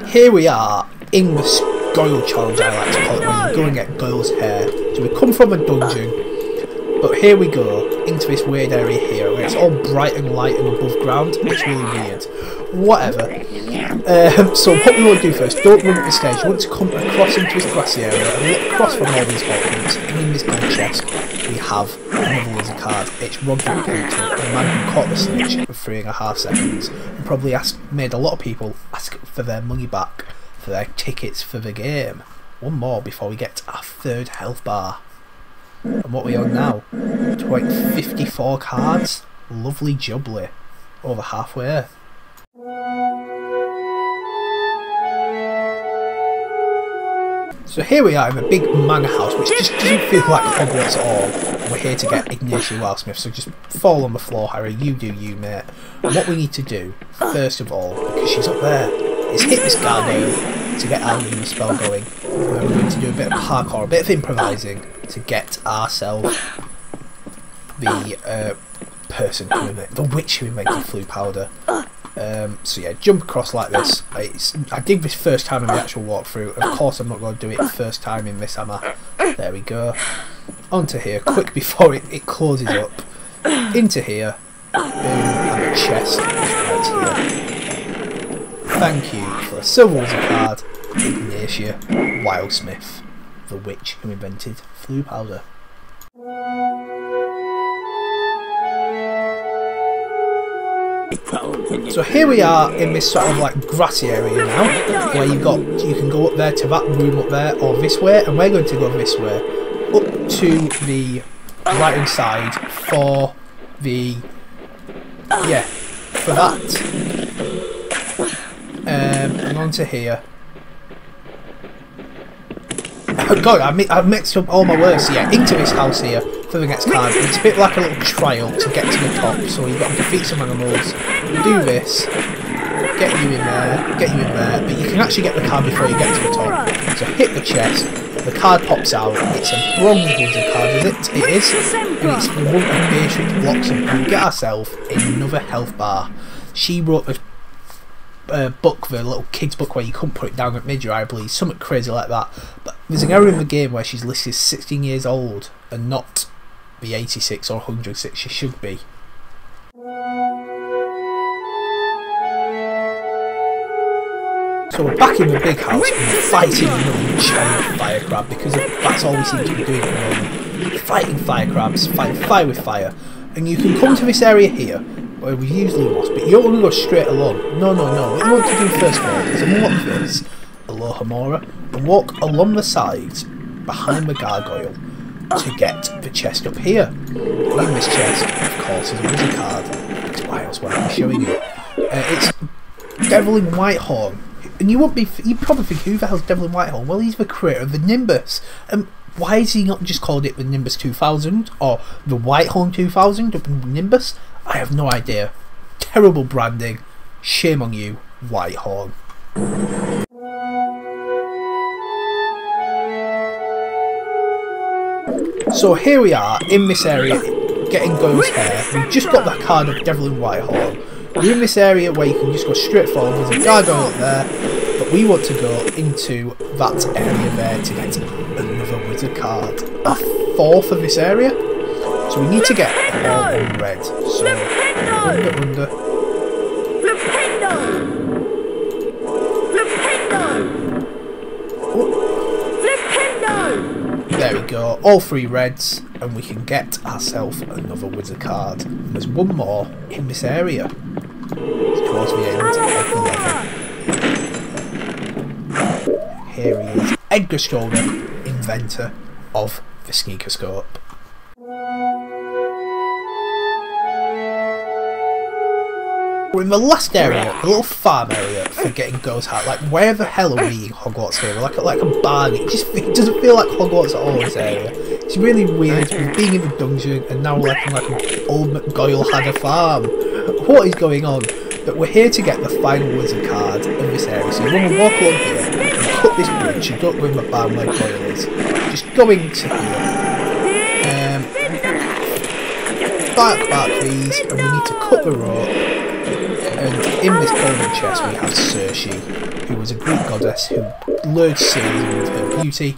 Here we are in the Goyle challenge, I like to call it, when you go and get Goyle's hair. So we come from a dungeon. But here we go, into this weird area here, where it's all bright and light and above ground. It's really weird. Whatever. So what we want to do first, don't run at the stage. You want to come across into this grassy area and look across from all these buttons. And in this gold chest, we have another wizard card. It's Roderick Pluto, a man who caught the snitch for 3.5 seconds. And probably made a lot of people ask for their money back, for their tickets for the game. One more before we get to our third health bar. And what are we on now? 54 cards. Lovely jubbly. Over halfway. So here we are in a big manor house, which just doesn't feel like Hogwarts at all. And we're here to get Ignatius Wildsmith, so just fall on the floor, Harry. You do you, mate. And what we need to do, first of all, because she's up there, is hit this gargoyle to get our new spell going. And then we're going to do a bit of parkour, a bit of improvising, to get ourselves the person who invented, the witch who invented flue powder. So yeah, jump across like this. I did this first time in the actual walkthrough. Of course I'm not going to do it first time in this, am I? There we go. Onto here, quick before it closes up. Into here. Boom, and the chest is right here. Thank you for a silver wizard card, Ignatia Wildsmith, the witch who invented flue powder. So here we are in this sort of like grassy area now, where you can go up there to that room up there, or this way, and we're going to go this way, up to the right hand side for the for that. And onto here. Oh god, I've mixed up all my words here. Into this house here for the next time. It's a bit like a little trial to get to the top, so you've got to defeat some animals, do this, get you in there, but you can actually get the card before you get to the top. So hit the chest, the card pops out, it's a bronze wizard card, is it? It is, and it's the one of Beatrix blocks, and we get ourselves another health bar. She wrote a book, the little kids book where you couldn't put it down at midyear, I believe, something crazy like that. But there's an error in the game where she's listed 16 years old and not the 86 or 106 she should be. So we're back in the big house and we're fighting another giant fire crab, because that's all we seem to be doing at the moment. Fighting fire crabs, fighting fire with fire. And you can come to this area here, where we usually was, but you don't want to go straight along. No, no, no. What you want to do first of all is unlock this Aloha Mora and walk along the sides behind the gargoyle to get the chest up here. And in this chest, of course, is a wizard card. That's why else would I be showing you? It's Devlin Whitehorn, and you probably think, who the hell's Devlin Whitehorn? Well, he's the creator of the Nimbus. Why is he not just called it the Nimbus 2000 or the Whitehorn 2000 of Nimbus? I have no idea. Terrible branding. Shame on you, Whitehorn. So here we are in this area, getting Go's hair. We've just got that card of Devlin Whitehorn. We're in this area where you can just go straight forward. There's a gargoyle up there, but we want to go into that area there to get another wizard card. A fourth of this area. So we need to get all in red. So under. There we go. All three reds, and we can get ourselves another wizard card. And there's one more in this area. It's towards the end of the level. Here he is, Edgar Stroder, inventor of the sneaker scope. We're in the last area, the little farm area for getting Go's hat. Like, where the hell are we in Hogwarts here? We're like a barn. It doesn't feel like Hogwarts at all, this area. It's really weird. We're being in the dungeon and now we're like an old McGoyle had a farm. What is going on? But we're here to get the final wizard card in this area. So you want to walk along here and cut this bridge and go to the barn where Goyle is. Just going to here. Bark these, and we need to cut the rope. And in this golden chest we have Circe, who was a Greek goddess who lured seals with her beauty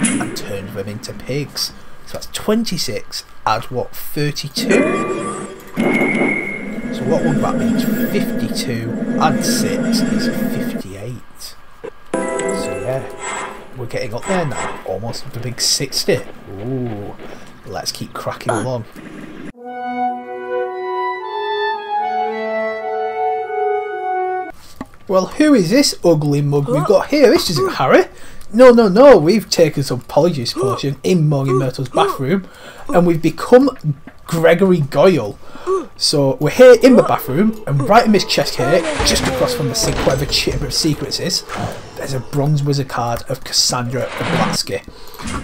and turned them into pigs. So that's 26, add what, 32? So what would that mean? 52, add 6 is 58. So yeah, we're getting up there now, almost at the big 60. Ooh, let's keep cracking along. Well, who is this ugly mug we've got here? This isn't Harry. No, no, no, we've taken some apologies potion in Morning Myrtle's bathroom and we've become Gregory Goyle. So we're here in the bathroom, and right in his chest here, just across from the sink, whatever Chamber of Secrets is, there's a bronze wizard card of Cassandra Blatsky.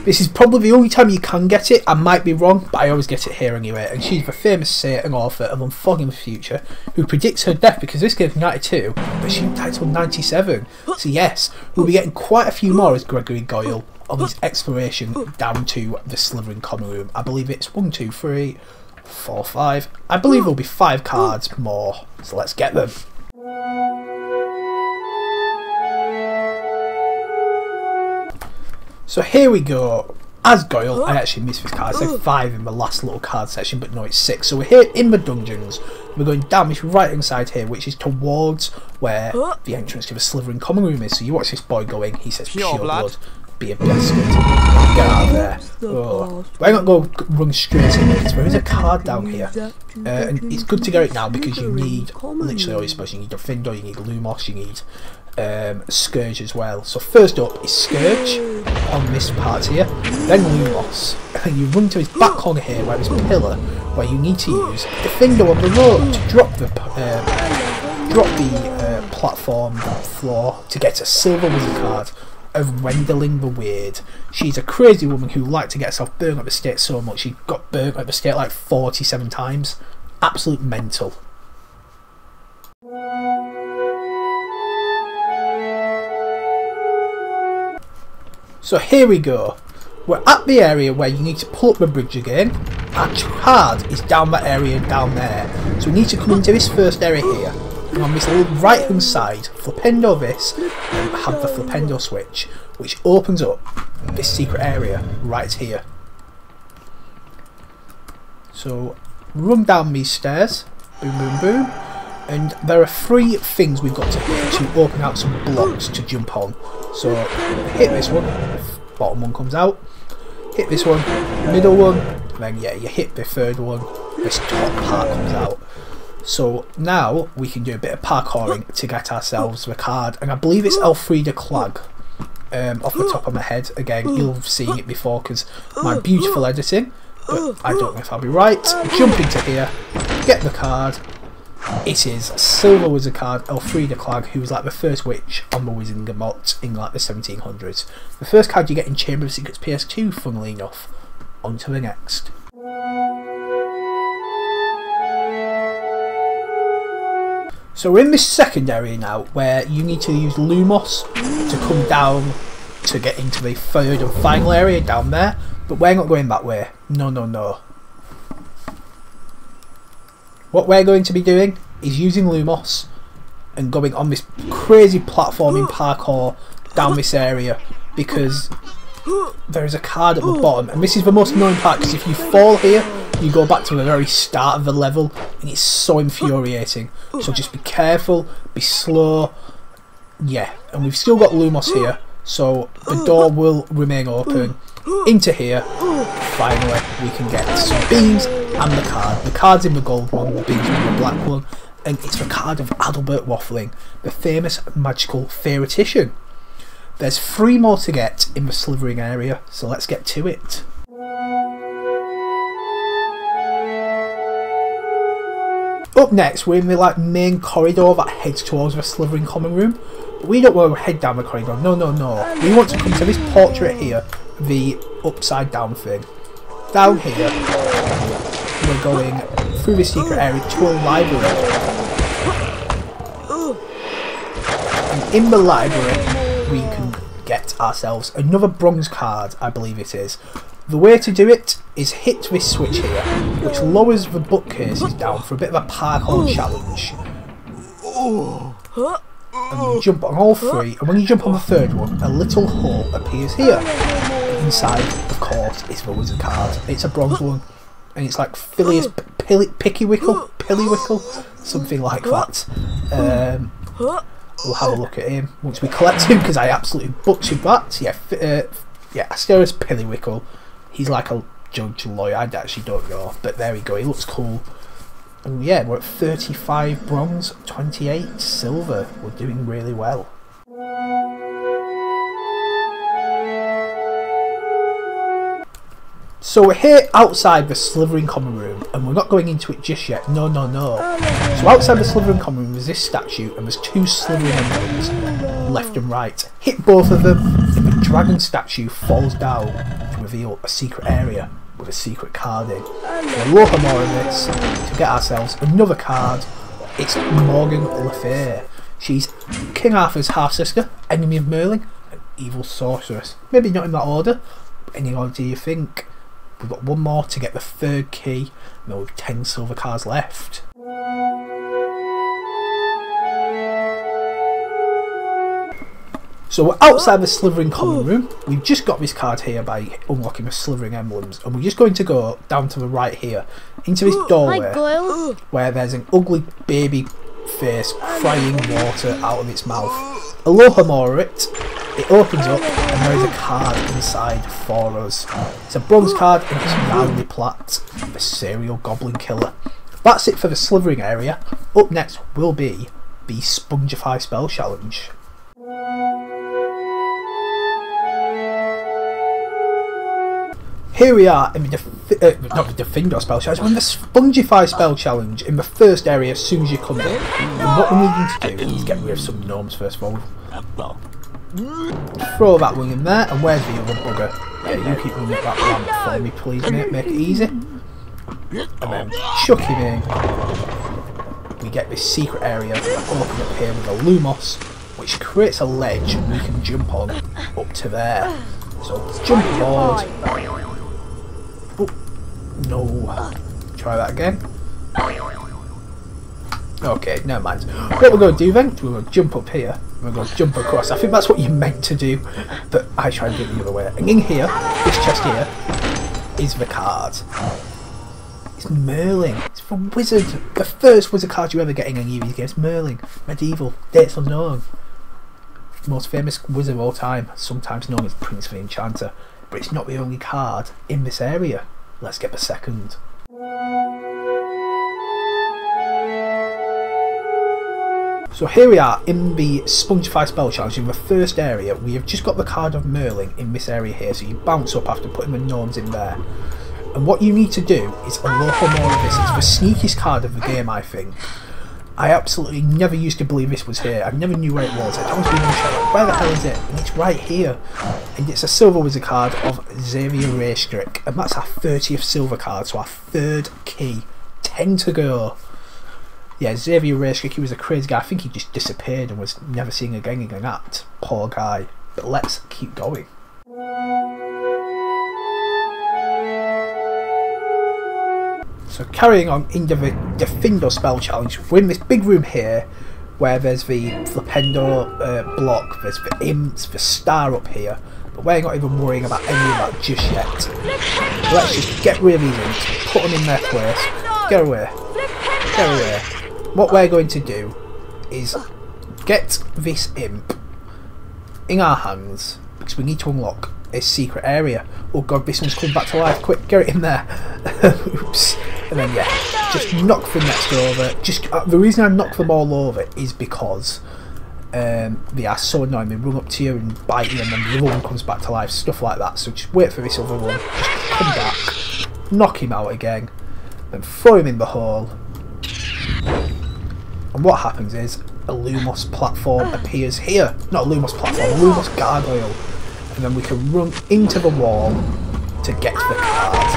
This is probably the only time you can get it. I might be wrong, but I always get it here anyway. And she's the famous sayer and author of Unfogging the Future, who predicts her death because this game's 92, but she died till 97. So yes, we'll be getting quite a few more as Gregory Goyle on this exploration down to the Slytherin common room. I believe it's 1, 2, 3, 4, 5. I believe there'll be 5 cards more, so let's get them. So here we go. As Goyle, I actually missed this card. I said 5 in the last little card section, but no, it's 6. So we're here in the dungeons. We're going down this right hand side here, which is towards where the entrance to the Slytherin common room is. So you watch this boy going. He says pure blood. be a biscuit. Get out of there. Oh. Why not go run straight in there? Because there is a card down here. And it's good to get it now because you need literally all your spells. You need Gryffindor, you need Lumos, you need Scourge as well. So first up is Scourge on this part here, then Lumos. And you run to his back corner here where his pillar, where you need to use Gryffindor on the rope to drop the platform floor to get a silver wizard card of Wendelin the Weird. She's a crazy woman who liked to get herself burnt at the stake so much she got burnt at the stake like 47 times. Absolute mental. So here we go. We're at the area where you need to pull up the bridge again. Our card is down that area down there. So we need to come into this first area here. And on this little right hand side, Flipendo this, and have the Flipendo switch, which opens up this secret area right here. So run down these stairs, boom boom boom, and there are three things we've got to hit to open out some blocks to jump on. So hit this one, bottom one comes out, hit this one, middle one, and then yeah, you hit the third one, this top part comes out. So now we can do a bit of parkouring to get ourselves the card, and I believe it's Elfrida Clagg off the top of my head. Again, you'll have seen it before because my beautiful editing, but I don't know if I'll be right. Jump into here, get the card. It is Silver Wizard card, Elfrida Clagg, who was like the first witch on the Wizarding Mot in like the 1700s. The first card you get in Chamber of Secrets PS2, funnily enough. On to the next. So we're in this second area now where you need to use Lumos to come down to get into the third and final area down there, but we're not going that way. No, no, no. What we're going to be doing is using Lumos and going on this crazy platforming parkour down this area because there is a card at the bottom, and this is the most annoying part because if you fall here you go back to the very start of the level and it's so infuriating. So just be careful, be slow. Yeah, and we've still got Lumos here, so the door will remain open. Into here, finally we can get some beans and the card. The card's in the gold one, the beans in the black one, and it's the card of Adelbert Waffling, the famous magical theoretician. There's three more to get in the Slytherin area, so let's get to it. Up next, we're in the like main corridor that heads towards the Slytherin common room. But we don't want to head down the corridor. No, no, no. We want to come to this portrait here, the upside down thing. Down here, we're going through the secret area to a library. And in the library, we can get ourselves another bronze card, I believe it is. The way to do it is hit this switch here, which lowers the bookcases down for a bit of a parkour challenge. And you jump on all three, and when you jump on the third one, a little hole appears here. Inside, of course, is the wizard card. It's a bronze one, and it's like Phileas Pillywickle, something like that. We'll have a look at him once we collect him, because I absolutely butchered that. Yeah, Asterius Pillywickle. He's like a judge lawyer, I actually don't know, but there we go, he looks cool. And yeah, we're at 35 bronze, 28 silver, we're doing really well. So we're here outside the Slytherin common room, and we're not going into it just yet, no no no. So outside the Slytherin common room there's this statue, and there's two Slytherin emblems, left and right. Hit both of them, and the dragon statue falls down, reveal a secret area with a secret card in. We'll look more of this to get ourselves another card. It's Morgan Le Fay. She's King Arthur's half-sister, enemy of Merlin, an evil sorceress. Maybe not in that order, but any order you think. We've got one more to get the third key, and then we've 10 silver cards left. So we're outside the Slytherin common room. We've just got this card here by unlocking the Slytherin emblems, and we're just going to go down to the right here into this doorway where there's an ugly baby face crying water out of its mouth. Aloha Mora it, It opens up and there is a card inside for us. It's a bronze card and it's roundly plaqued. The Serial Goblin Killer. That's it for the Slytherin area. Up next will be the Spongify Spell Challenge. Here we are in the Spongify Spell Challenge in the first area as soon as you come in. And what we're needing to do is get rid of some gnomes first of all. Throw that one in there, and where's the other bugger? Yeah, you keep running that lamp for me please mate, make it easy. And then chuck him in. We get this secret area open up here with a Lumos, which creates a ledge we can jump on up to there. So jump forward. Oh, no. Try that again. Okay, never mind. What we're going to do then, we're going to jump up here. We're going to jump across. I think that's what you meant to do, but I tried to do it the other way. And in here, this chest here, is the card. It's Merlin. It's from Wizard. The first Wizard card you ever get in any of these games. Merlin. Medieval. Dates unknown. Most famous Wizard of all time. Sometimes known as Prince the Enchanter. But it's not the only card in this area. Let's get the second. So here we are in the Spongify Spell Challenge in the first area. We have just got the card of Merlin in this area here, so you bounce up after putting the gnomes in there. And what you need to do is a local more of this. It's the sneakiest card of the game, I think. I absolutely never used to believe this was here. I never knew where it was. I'd always been in the show, where the hell is it? And it's right here. And it's a silver wizard card of Xavier Raistrick. And that's our 30th silver card, so our third key. 10 to go. Yeah, Xavier Raistrick, he was a crazy guy. I think he just disappeared and was never seen again in an act. Poor guy. But let's keep going. So carrying on into the Gryffindor Spell Challenge, we're in this big room here where there's the Flipendo block, there's the imps, the star up here, but we're not even worrying about any of that just yet. So let's just get rid of these imps, put them in their place, get away, get away. What we're going to do is get this imp in our hands because we need to unlock a secret area. Oh god, this one's come back to life, quick, get it in there. Oops. And then yeah, just knock them next over. Just the reason I knock them all over is because they are so annoying. They run up to you and bite you and then the other one comes back to life, stuff like that. So just wait for this other one, just come back, knock him out again, then throw him in the hole. And what happens is a Lumos platform appears here. Not a Lumos platform, a Lumos gargoyle. And then we can run into the wall to get to the card.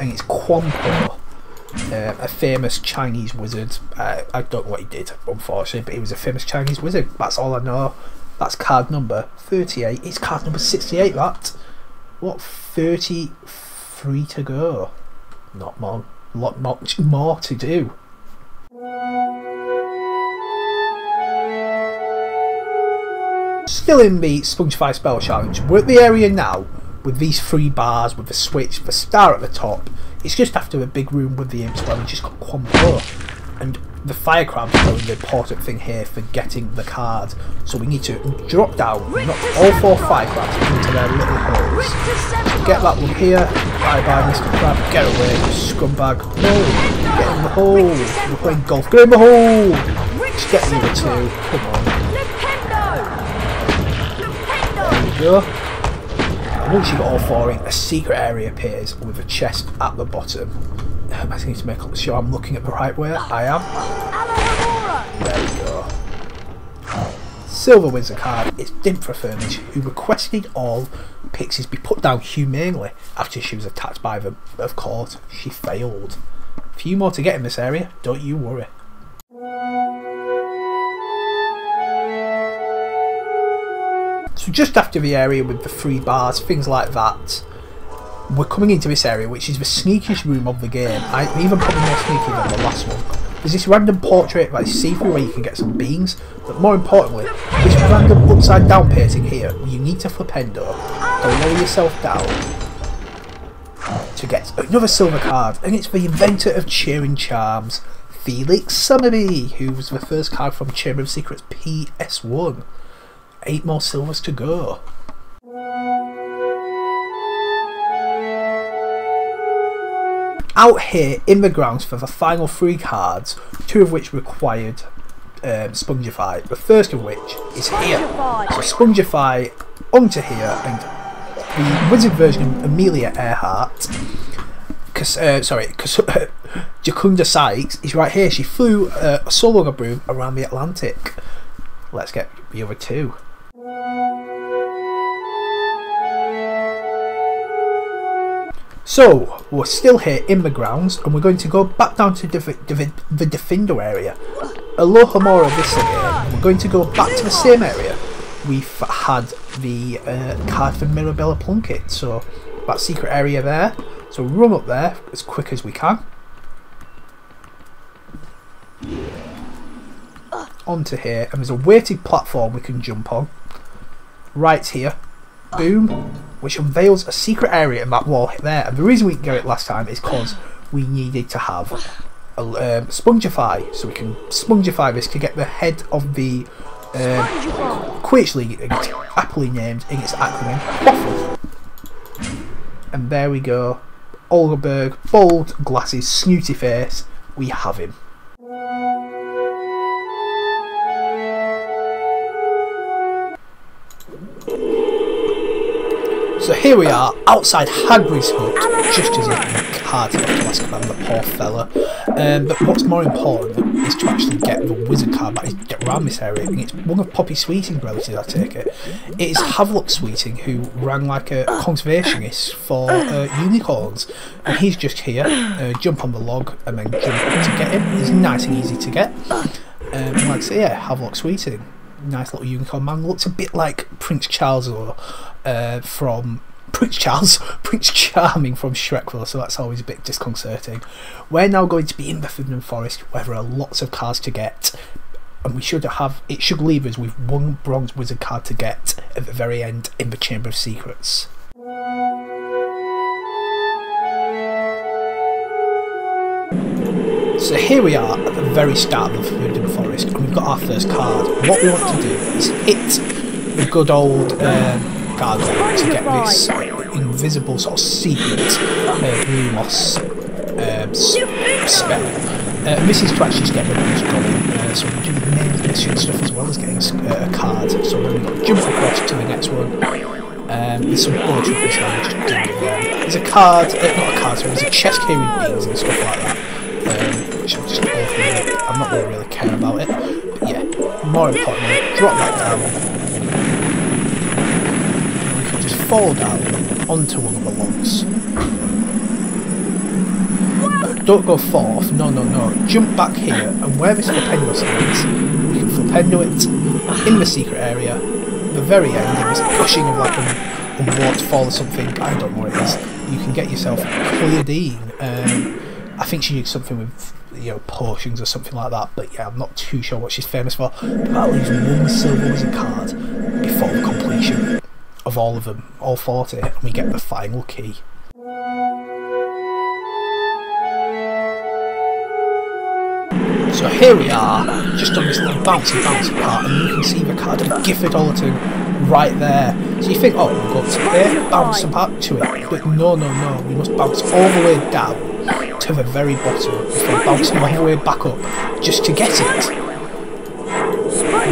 And it's Quanpo, a famous Chinese wizard. I don't know what he did, unfortunately, but he was a famous Chinese wizard. That's all I know. That's card number 38. It's card number 68, that. What, 33 to go? Not more, lot much more to do. Still in the Spongify Spell Challenge, we're at the area now with these three bars, with the switch, the star at the top. It's just after a big room with the imps where we just got Quanpo, and the fire crabs are the important thing here for getting the card. So we need to drop down, knock all four fire crabs into their little holes. Get that one here, bye bye Mr. Crab, get away scumbag, no, get in the hole, we're playing golf, get in the hole, just get the other two, come on. Go. And once you've got all four in, a secret area appears with a chest at the bottom. I just need to make sure I'm looking at the right way. I am. There we go. Silver Wizard card is Dimfra Firmish, who requested all pixies be put down humanely after she was attacked by them. Of course, she failed. A few more to get in this area, don't you worry. So just after the area with the three bars, things like that, we're coming into this area, which is the sneakiest room of the game. I even probably more sneaky than the last one. There's this random portrait like see-through where you can get some beans, but more importantly, this random upside down painting here. You need to flipendo, lower yourself down to get another silver card, and it's the inventor of cheering charms, Felix Summerby, who was the first card from Chamber of Secrets PS1. 8 more silvers to go. Out here in the grounds for the final 3 cards, 2 of which required Spongify. The first of which is here. So Spongify onto here, and the wizard version of Amelia Earhart, Jocunda Sykes is right here. She flew a solo on a broom around the Atlantic. Let's get the other 2. So, we're still here in the grounds, and we're going to go back down to the Defender area. Alohomora this again, and we're going to go back to the same area we've had the card for Mirabella Plunkett, so that secret area there. So run up there as quick as we can. Onto here, and there's a weighted platform we can jump on. Right here. Boom. Which unveils a secret area in that wall there, and the reason we didn't get it last time is because we needed to have a Spongify, so we can Spongify this to get the head of the Quidditch League, aptly named in its acronym Quaffle. And there we go, Oldenburg, bald, glasses, snooty face, we have him. So here we are, outside Hagrid's hut, just as a card to ask about the poor fella. But what's more important is to actually get the wizard card that is around this area, and it's one of Poppy Sweeting's relatives, I take it. It is Havelock Sweeting, who ran like a conservationist for unicorns, and he's just here. Jump on the log and then jump to get him. It's nice and easy to get. Like I say, yeah, Havelock Sweeting. Nice little unicorn man, looks a bit like Prince Charles or from Prince Charming from Shrek, so that's always a bit disconcerting. We're now going to be in the Forbidden Forest where there are lots of cards to get, and we should have, it should leave us with one bronze wizard card to get at the very end in the Chamber of Secrets. So here we are at the very start of the Forbidden Forest, and we've got our first card. What we want to do is hit the good old gargoyle to get this invisible sort of secret Lumos spell. This is to actually get the most going, so we're doing main mission stuff as well as getting a card. So then we've got to jump across to the next one. There's some poetry for this one, just doing there. There's a card, not a card, sorry, there's a chest here with beans and stuff like that. Which I'm just going to go through. I'm not going to really care about it, but yeah, more importantly, drop that down, and we can just fall down onto one of the logs. Don't go forth, no, jump back here, and where this flipendo is, we can flipendo it in the secret area. At the very end, there is pushing of like a waterfall or something, I don't know what it is. You can get yourself Cleodine. I think she used something with, you know, potions or something like that, but yeah, I'm not too sure what she's famous for. But that leaves one silver wizard card before the completion of all of them, all 40, and we get the final key. So here we are, just on this little bouncy part, and you can see the card of Gifford Ollerton right there. So you think, oh, we'll go to there, bounce back to it, but no, we must bounce all the way down to the very bottom before bouncing my way back up just to get it.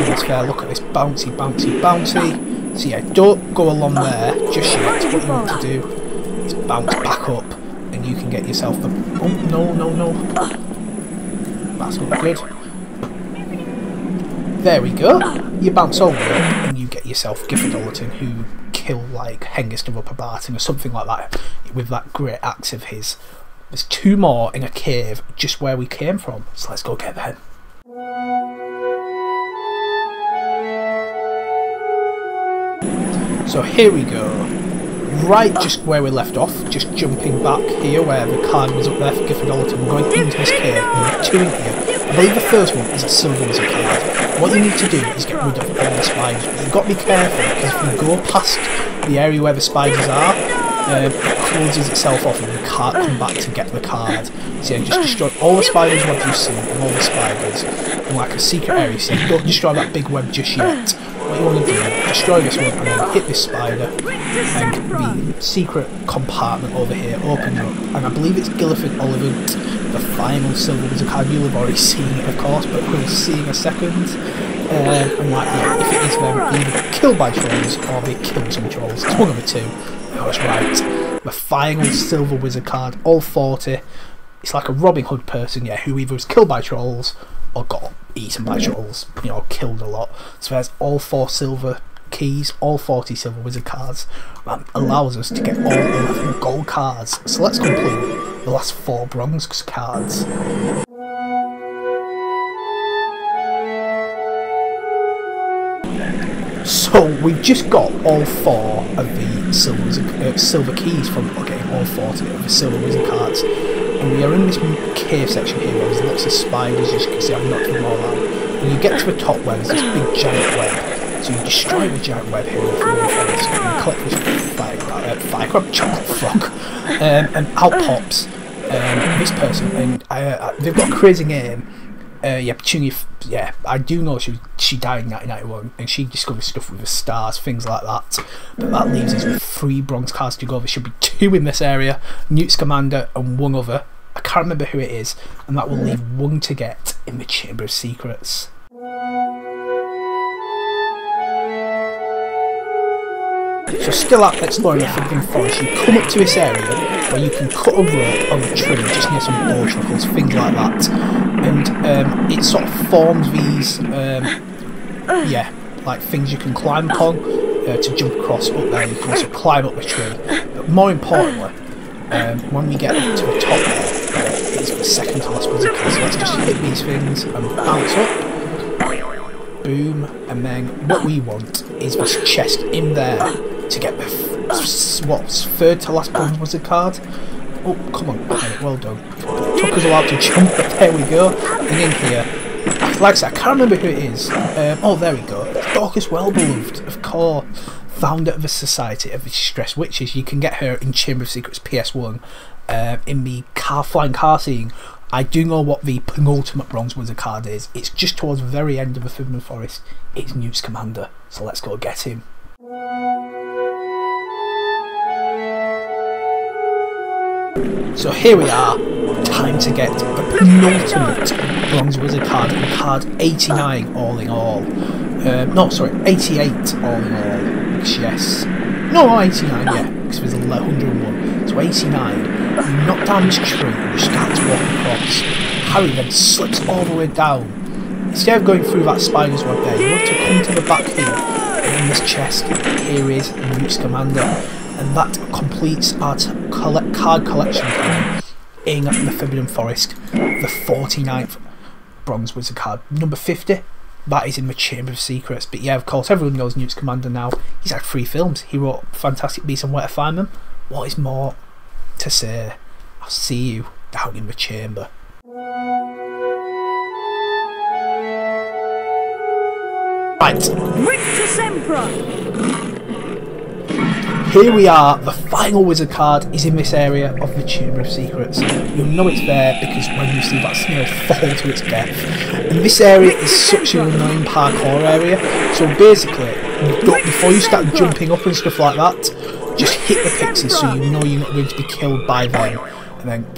Let's have a look at this bouncy. So yeah, don't go along there just yet. What you want to do is bounce back up, and you can get yourself the... Oh, no. That's not good. There we go. You bounce over and you get yourself Gifford Ollerton, who killed like Hengist of Upper Barton or something like that with that great axe of his. There's 2 more in a cave just where we came from, so let's go get them. So here we go, right just where we left off, just jumping back here where the card was up there for Gifford Ollerton. We're going into this cave, and there are 2 in here. I believe the first one is a silver wizard card. What you need to do is get rid of all the spiders, but you've got to be careful because if you go past the area where the spiders are, closes itself off and you can't come back to get the card. So yeah, just destroy all the spiders' webs you've seen, and all the spiders. And like a secret area, so you don't destroy that big web just yet. What you want to do is destroy this web and then hit this spider. And the secret compartment over here opens up. And I believe it's Gilliford Ollivant, the final Silver Wizard card. You'll have already seen it, of course, but we'll see in a second. And like, yeah, if it is them, either killed by trolls or they kill some trolls. It's one of the two. I was right. The final Silver Wizard card, all 40. It's like a Robin Hood person, yeah, who either was killed by trolls or got eaten by trolls, you know, killed a lot. So there's all 4 silver keys, all 40 Silver Wizard cards. That allows us to get all 11 gold cards. So let's complete the last 4 bronze cards. So we've just got all 4 of the silver keys from getting all 40 of the Silver Wizard cards, and we are in this cave section here where there's lots of spiders. As you can see, I've knocked them all out. And you get to the top where there's this big giant web, so you destroy the giant web here with the forest, and you collect this firecrab chocolate frog, and out pops this person, and they've got a crazy name. Yeah, Petunia, yeah, I do know she died in 1991, and she discovers stuff with the stars, things like that. But that leaves us with 3 bronze cards to go. There should be 2 in this area, Newt Scamander and one other. I can't remember who it is, and that will leave 1 to get in the Chamber of Secrets. So still out exploring the Forbidden Forest, you come up to this area where you can cut a rope on a tree just near some bow shackles, things like that. And it sort of forms these, yeah, like things you can climb upon to jump across up there. You can also climb up the tree. But more importantly, when we get up to the top there, it's the second class wizard. So let's just hit these things and bounce up. Boom, and then what we want is this chest in there to get the third to last bronze wizard card. Oh, come on, well done. Took us a while to jump, but there we go. And in here, like I said, I can't remember who it is. Oh, there we go. Dorcas Wellbeloved, of course, founder of the Society of Distressed Witches. You can get her in Chamber of Secrets PS1 in the flying car scene. I do know what the penultimate bronze wizard card is. It's just towards the very end of the Forbidden Forest. It's Newt Scamander, so let's go get him. So here we are, time to get the penultimate bronze wizard card, and card 89 all in all. No, sorry, 88 all in all, yes. No, 89, yeah, because there's 101. So 89, you knock down this tree and you start to walk across. Harry then slips all the way down. Instead of going through that spider's web there, you want to come to the back here, and in this chest, here is Newt Scamander. And that completes our card collection in the Forbidden Forest, the 49th bronze wizard card, number 50. That is in the Chamber of Secrets. But yeah, of course, everyone knows Newt Scamander now. He's had 3 films. He wrote Fantastic Beasts and Where to Find Them. What is more to say? I'll see you down in the chamber. Right. Rictus Emperor. Here we are. The final wizard card is in this area of the Chamber of Secrets. You'll know it's there because when you see that snail fall to its death. And this area is such an annoying parkour area, so basically, before you start jumping up and stuff like that, just hit the pixies so you know you're not going to be killed by them, and then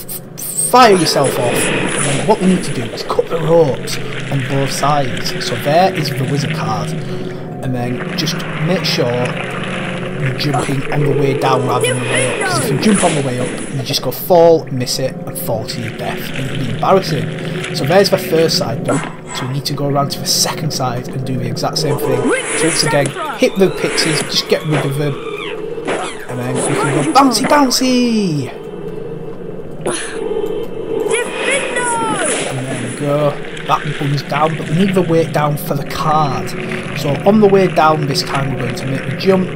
fire yourself off, and then what we need to do is cut the ropes on both sides. So there is the wizard card, and then just make sure you're jumping on the way down rather than the way up, because if you jump on the way up, you just go fall, miss it, and fall to your death, and it'll be embarrassing. So there's the first side done, so we need to go around to the second side and do the exact same thing. So once again, hit the pixies, just get rid of them, and then we can go bouncy bouncy! And there we go, that bung's down, but we need the weight down for the card. So on the way down this time we're going to make the jump,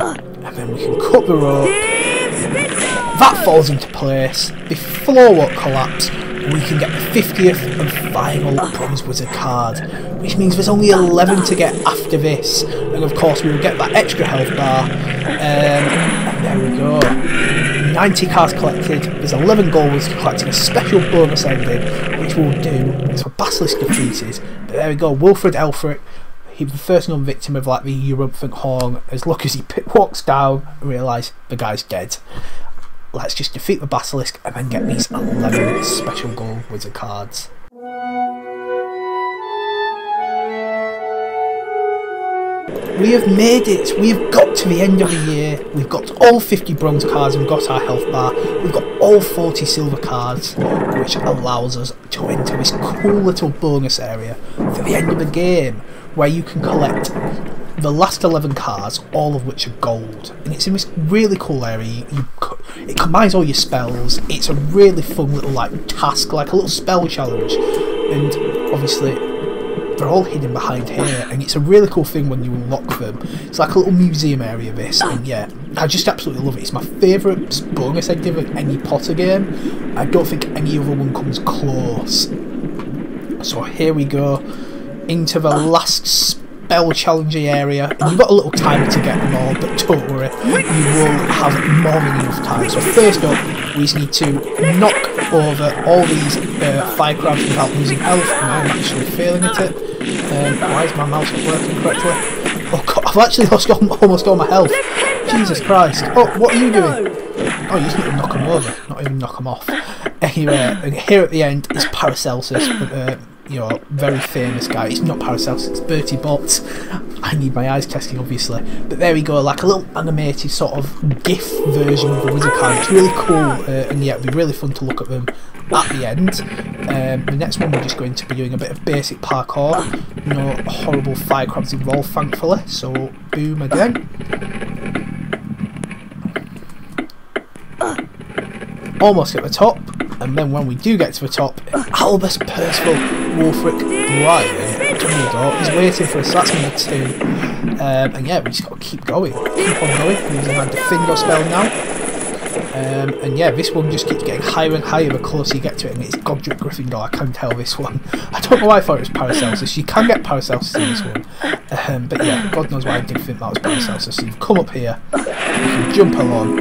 and then we can cut the rope. That falls into place, the floor won't collapse. We can get the 50th and final bronze wizard card, which means there's only 11 to get after this, and of course we will get that extra health bar, and there we overall. 90 cards collected, there's 11 gold ones to collect and a special bonus ending, which we'll do once the Basilisk defeated. But there we go, Wilfred Elfric, he was the first known victim of like the Eurymphant Horn, as lucky as he walks down and realises the guy's dead. Let's just defeat the Basilisk and then get these 11 special gold wizard cards. We have made it! We have got to the end of the year. We've got all 50 bronze cards, we've got our health bar, we've got all 40 silver cards, which allows us to enter this cool little bonus area for the end of the game, where you can collect the last 11 cards, all of which are gold. And it's in this really cool area, it combines all your spells, it's a really fun little like task, like a little spell challenge, and obviously they're all hidden behind here, and it's a really cool thing when you unlock them. It's like a little museum area, this, and yeah, I just absolutely love it. It's my favourite bonus I've given any Potter game. I don't think any other one comes close. So here we go, into the last spell challenging area, and you've got a little time to get them all, but don't worry, you will have more than enough time. So first up, we just need to knock over all these fire crabs without losing health, and I'm actually failing at it. Why is my mouse not working correctly? Oh god, I've actually lost almost all my health. Jesus Christ. Oh, what are you doing? Oh, you just need to knock them over, not even knock them off. Anyway, and here at the end is Paracelsus, you know, very famous guy. It's not Paracelsus, it's Bertie Botts. I need my eyes testing, obviously. But there we go, like a little animated sort of GIF version of the wizard card. It's really cool, and yeah, it'd be really fun to look at them at the end. The next one, we're just going to be doing a bit of basic parkour. No horrible fire crabs involved, thankfully. So, boom again. Almost at the top. And then when we do get to the top, Albus Percival Wulfric Brian Dumbledore is waiting for us. That's number 2. And yeah, we just got to keep on going. We're using our Defender spell now. And yeah, this one just keeps getting higher and higher the closer you get to it, and it's Godric Gryffindor. I can't tell this one. I don't know why I thought it was Paracelsus. You can get Paracelsus in this one. But yeah, God knows why I did think that was Paracelsus. So you've come up here, you can jump along.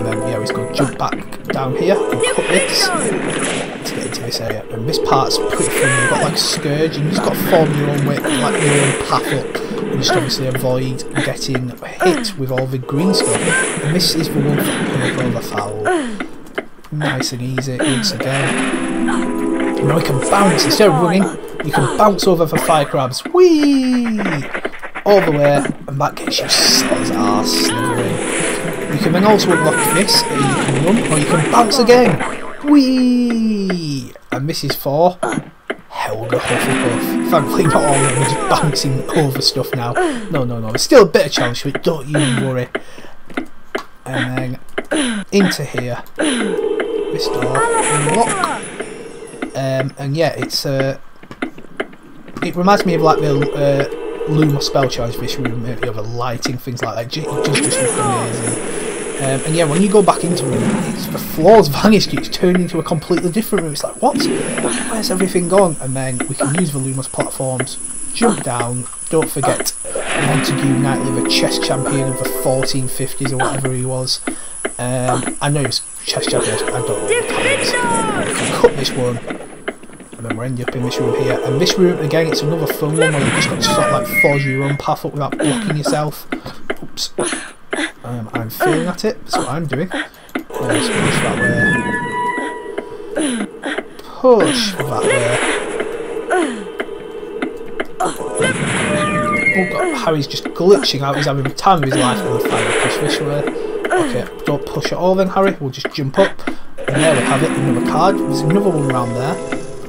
And then yeah, we're just going to jump back down here and cut this to get into this area. And this part's pretty fun. You've got like Scourge, and you've just got to form your own way, like your own path up, and just obviously avoid getting hit with all the green stuff. And this is the one for Purple Fowl. Nice and easy once again. And now we can bounce instead of running. You can bounce over for fire crabs. Whee! All the way, and that gets you his arse slithering. You can then also unlock this, and you can run, or you can bounce again. Whee! And this is for Helga Hufflepuff. Thankfully not all of them, we're just bouncing over stuff now. No, it's still a bit of challenge, but don't you worry. And then into here. This door, unlock. And yeah, it's it reminds me of like the Luma spell charge issue, maybe over lighting, things like that. It does just look amazing. And yeah, when you go back into room, it's the floor's vanished, it's turned into a completely different room. It's like, what? Where's everything gone? And then we can use the Luma's platforms, jump down. Don't forget Montague Knightley, the chess champion of the 1450s or whatever he was. I know he was chess champion, I don't know the times. We can cut this one. And then we end up in this room here, and this room again, it's another fun one where you've just got to sort of like forge your own path up without blocking yourself. Oops, I'm failing at it. That's what I'm doing. Push that way. Oh god, Harry's just glitching out. He's having the time of his life. And finally push this way. Okay, don't push at all then, Harry. We'll just jump up, and there we have it. Another card. There's another one around there.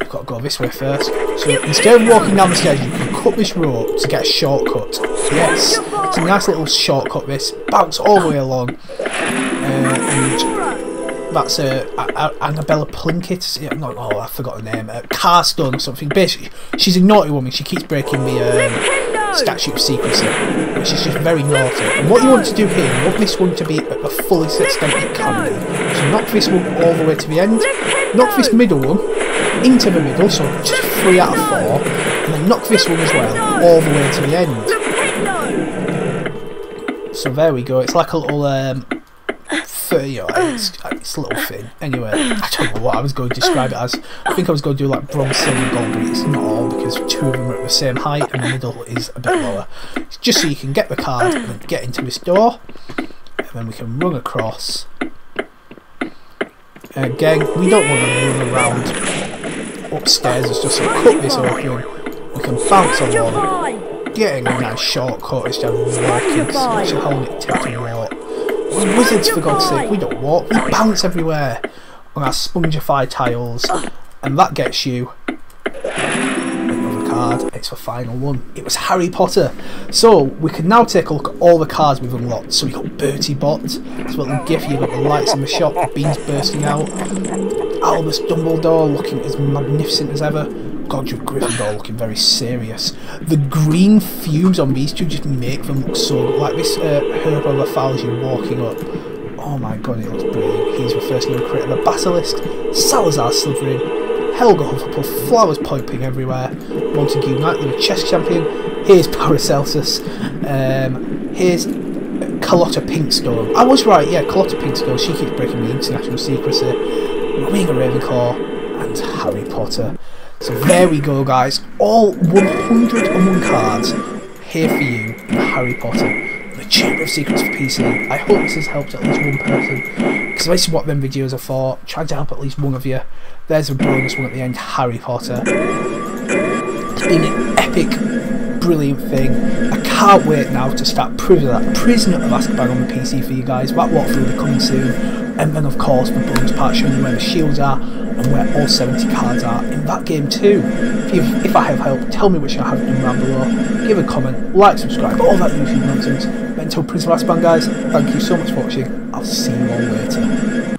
Got to go this way first. So instead of walking down the stairs, you can cut this rope to get a shortcut. Yes, it's a nice little shortcut. This bounce all the way along, and that's Annabella Plunkett. Yeah, no, I forgot her name. Carstone or something. Basically, she's a naughty woman. She keeps breaking the Statue of Secrecy, which is just very naughty. And what you want to do here, you want this one to be at the fullest extent it can be. So knock this one all the way to the end. Knock this middle one into the middle, so just 3 out of 4, and then knock this one as well, all the way to the end. So there we go, it's like a little it's a little thing. Anyway, I don't know what I was going to describe it as. I think I was going to do like bronze, silver, gold, but it's not all because two of them are at the same height and the middle is a bit lower. It's just so you can get the card and then get into this door, and then we can run across. And again, we don't want to run around upstairs. It's just to cut this open. We can bounce along, getting a nice shortcut. It's just walking, so hold it, taking a walk. We're wizards, for God's sake. We don't walk, we bounce everywhere on our spongified tiles, and that gets you another card. It's the final one. It was Harry Potter. So we can now take a look at all the cards we've unlocked. So we got Bertie Bott, it's what the gift, you've got the lights in the shop, the beans bursting out, Albus Dumbledore looking as magnificent as ever, Godric Gryffindor looking very serious. The green fumes on these two just make them look so good. Like this Herbal Lafalgia walking up. Oh my god, it looks brilliant. He's the first known creator of the Basilisk. Salazar Slytherin. Helga Hufflepuff, flowers piping everywhere. Montague Knightley, the chess champion. Here's Paracelsus. Here's Carlotta Pinkstone. I was right, yeah, Carlotta Pinkstone. She keeps breaking the international secrecy. Rowena Ravenclaw and Harry Potter. So there we go, guys, all 101 cards here for you for Harry Potter, the Chamber of Secrets for PC. I hope this has helped at least one person, because this is what them videos are for, trying to help at least one of you. There's a bonus one at the end, Harry Potter. It's been an epic, brilliant thing. I can't wait now to start proving that Prisoner of Azkaban on the PC for you guys. That walkthrough will be coming soon. And then of course the bonus part showing you where the shields are and where all 70 cards are in that game too. If I have helped, tell me which I have done down below, give a comment, like, subscribe, all that YouTube nonsense. But until Prisoner of Azkaban, guys, thank you so much for watching, I'll see you all later.